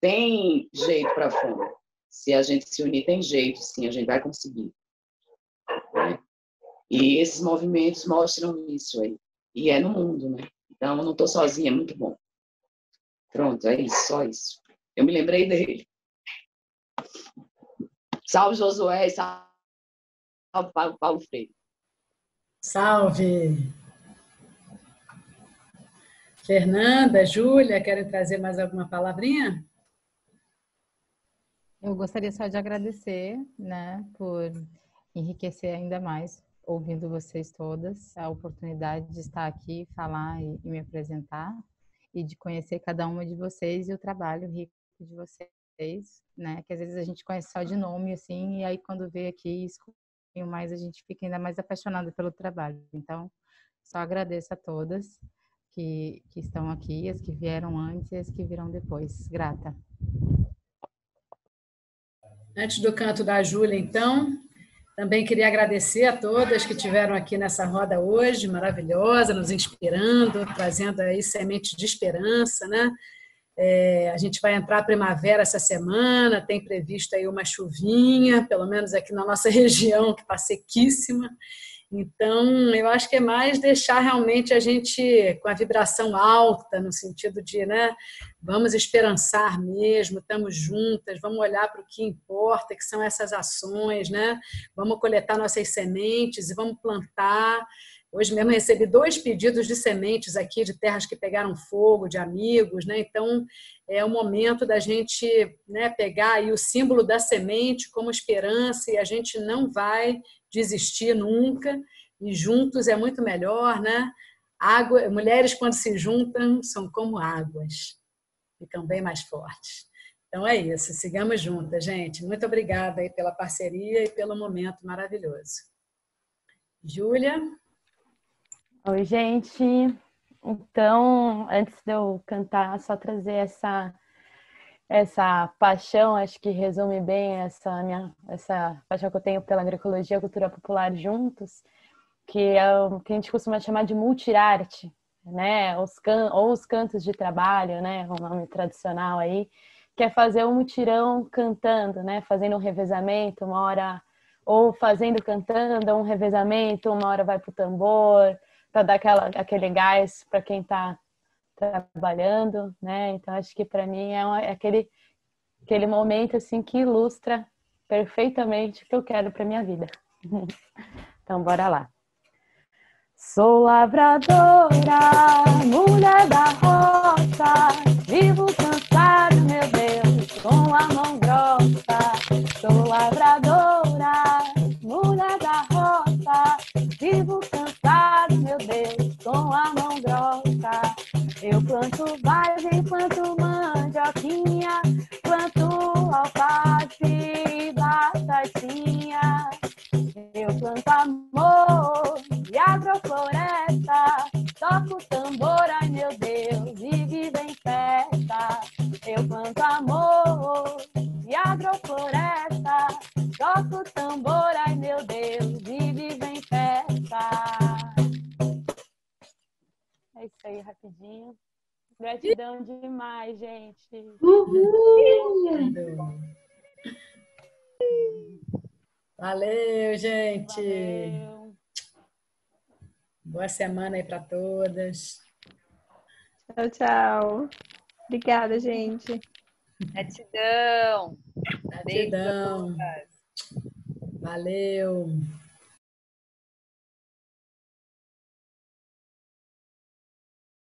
tem jeito para a fome. Se a gente se unir, tem jeito, sim, a gente vai conseguir. Né? E esses movimentos mostram isso aí. E é no mundo, né? Então, eu não estou sozinha, é muito bom. Pronto, é isso, só isso. Eu me lembrei dele. Salve, Josué, salve, Paulo, Paulo Freire. Salve! Fernanda, Júlia, querem trazer mais alguma palavrinha? Eu gostaria só de agradecer, né, por enriquecer ainda mais, ouvindo vocês todas, a oportunidade de estar aqui, falar e, e me apresentar, e de conhecer cada uma de vocês e o trabalho rico de vocês, né? Que às vezes a gente conhece só de nome, assim, e aí quando vê aqui e escuta mais, a gente fica ainda mais apaixonada pelo trabalho. Então, só agradeço a todas que, que estão aqui, as que vieram antes e as que virão depois. Grata. Antes do canto da Júlia, então, também queria agradecer a todas que estiveram aqui nessa roda hoje, maravilhosa, nos inspirando, trazendo aí sementes de esperança, né? É, a gente vai entrar primavera essa semana, tem previsto aí uma chuvinha, pelo menos aqui na nossa região, que está sequíssima. Então, eu acho que é mais deixar realmente a gente com a vibração alta, no sentido de, né, vamos esperançar mesmo, estamos juntas, vamos olhar para o que importa, que são essas ações, né? Vamos coletar nossas sementes e vamos plantar. Hoje mesmo recebi dois pedidos de sementes aqui, de terras que pegaram fogo, de amigos, né? Então, é o momento da gente, né, pegar aí o símbolo da semente como esperança, e a gente não vai desistir nunca, e juntos é muito melhor, né? Água, mulheres quando se juntam são como águas, ficam bem mais fortes. Então é isso, sigamos juntas, gente. Muito obrigada aí pela parceria e pelo momento maravilhoso. Júlia? Oi, gente. Então, antes de eu cantar, só trazer essa... essa paixão, acho que resume bem essa minha essa paixão que eu tenho pela agroecologia e cultura popular juntos, que é o que a gente costuma chamar de multirarte, né? Os can, ou os cantos de trabalho, né? O nome tradicional aí, que é fazer um mutirão cantando, né? Fazendo um revezamento, uma hora, ou fazendo cantando, um revezamento, uma hora vai pro tambor, para dar aquela, aquele gás para quem tá trabalhando, né? Então acho que para mim é, uma, é aquele aquele momento assim que ilustra perfeitamente o que eu quero para minha vida. Então bora lá. Sou lavradora, mulher da roça, vivo cansado, meu Deus, com a mão grossa. Sou lavradora, mulher da roça, vivo cansado, meu Deus, com a mão grossa. Eu planto vagem, planto mandioquinha, planto alface e batatinha. Eu planto amor e agrofloresta, toco tambor, ai meu Deus, e vivo em festa. Eu planto amor e agrofloresta, toco tambor, ai meu Deus, e vivo em festa. É isso aí, rapidinho. Gratidão demais, gente. Uhul! Valeu, gente. Valeu. Boa semana aí para todas. Tchau, tchau. Obrigada, gente. Gratidão. Gratidão. Valeu.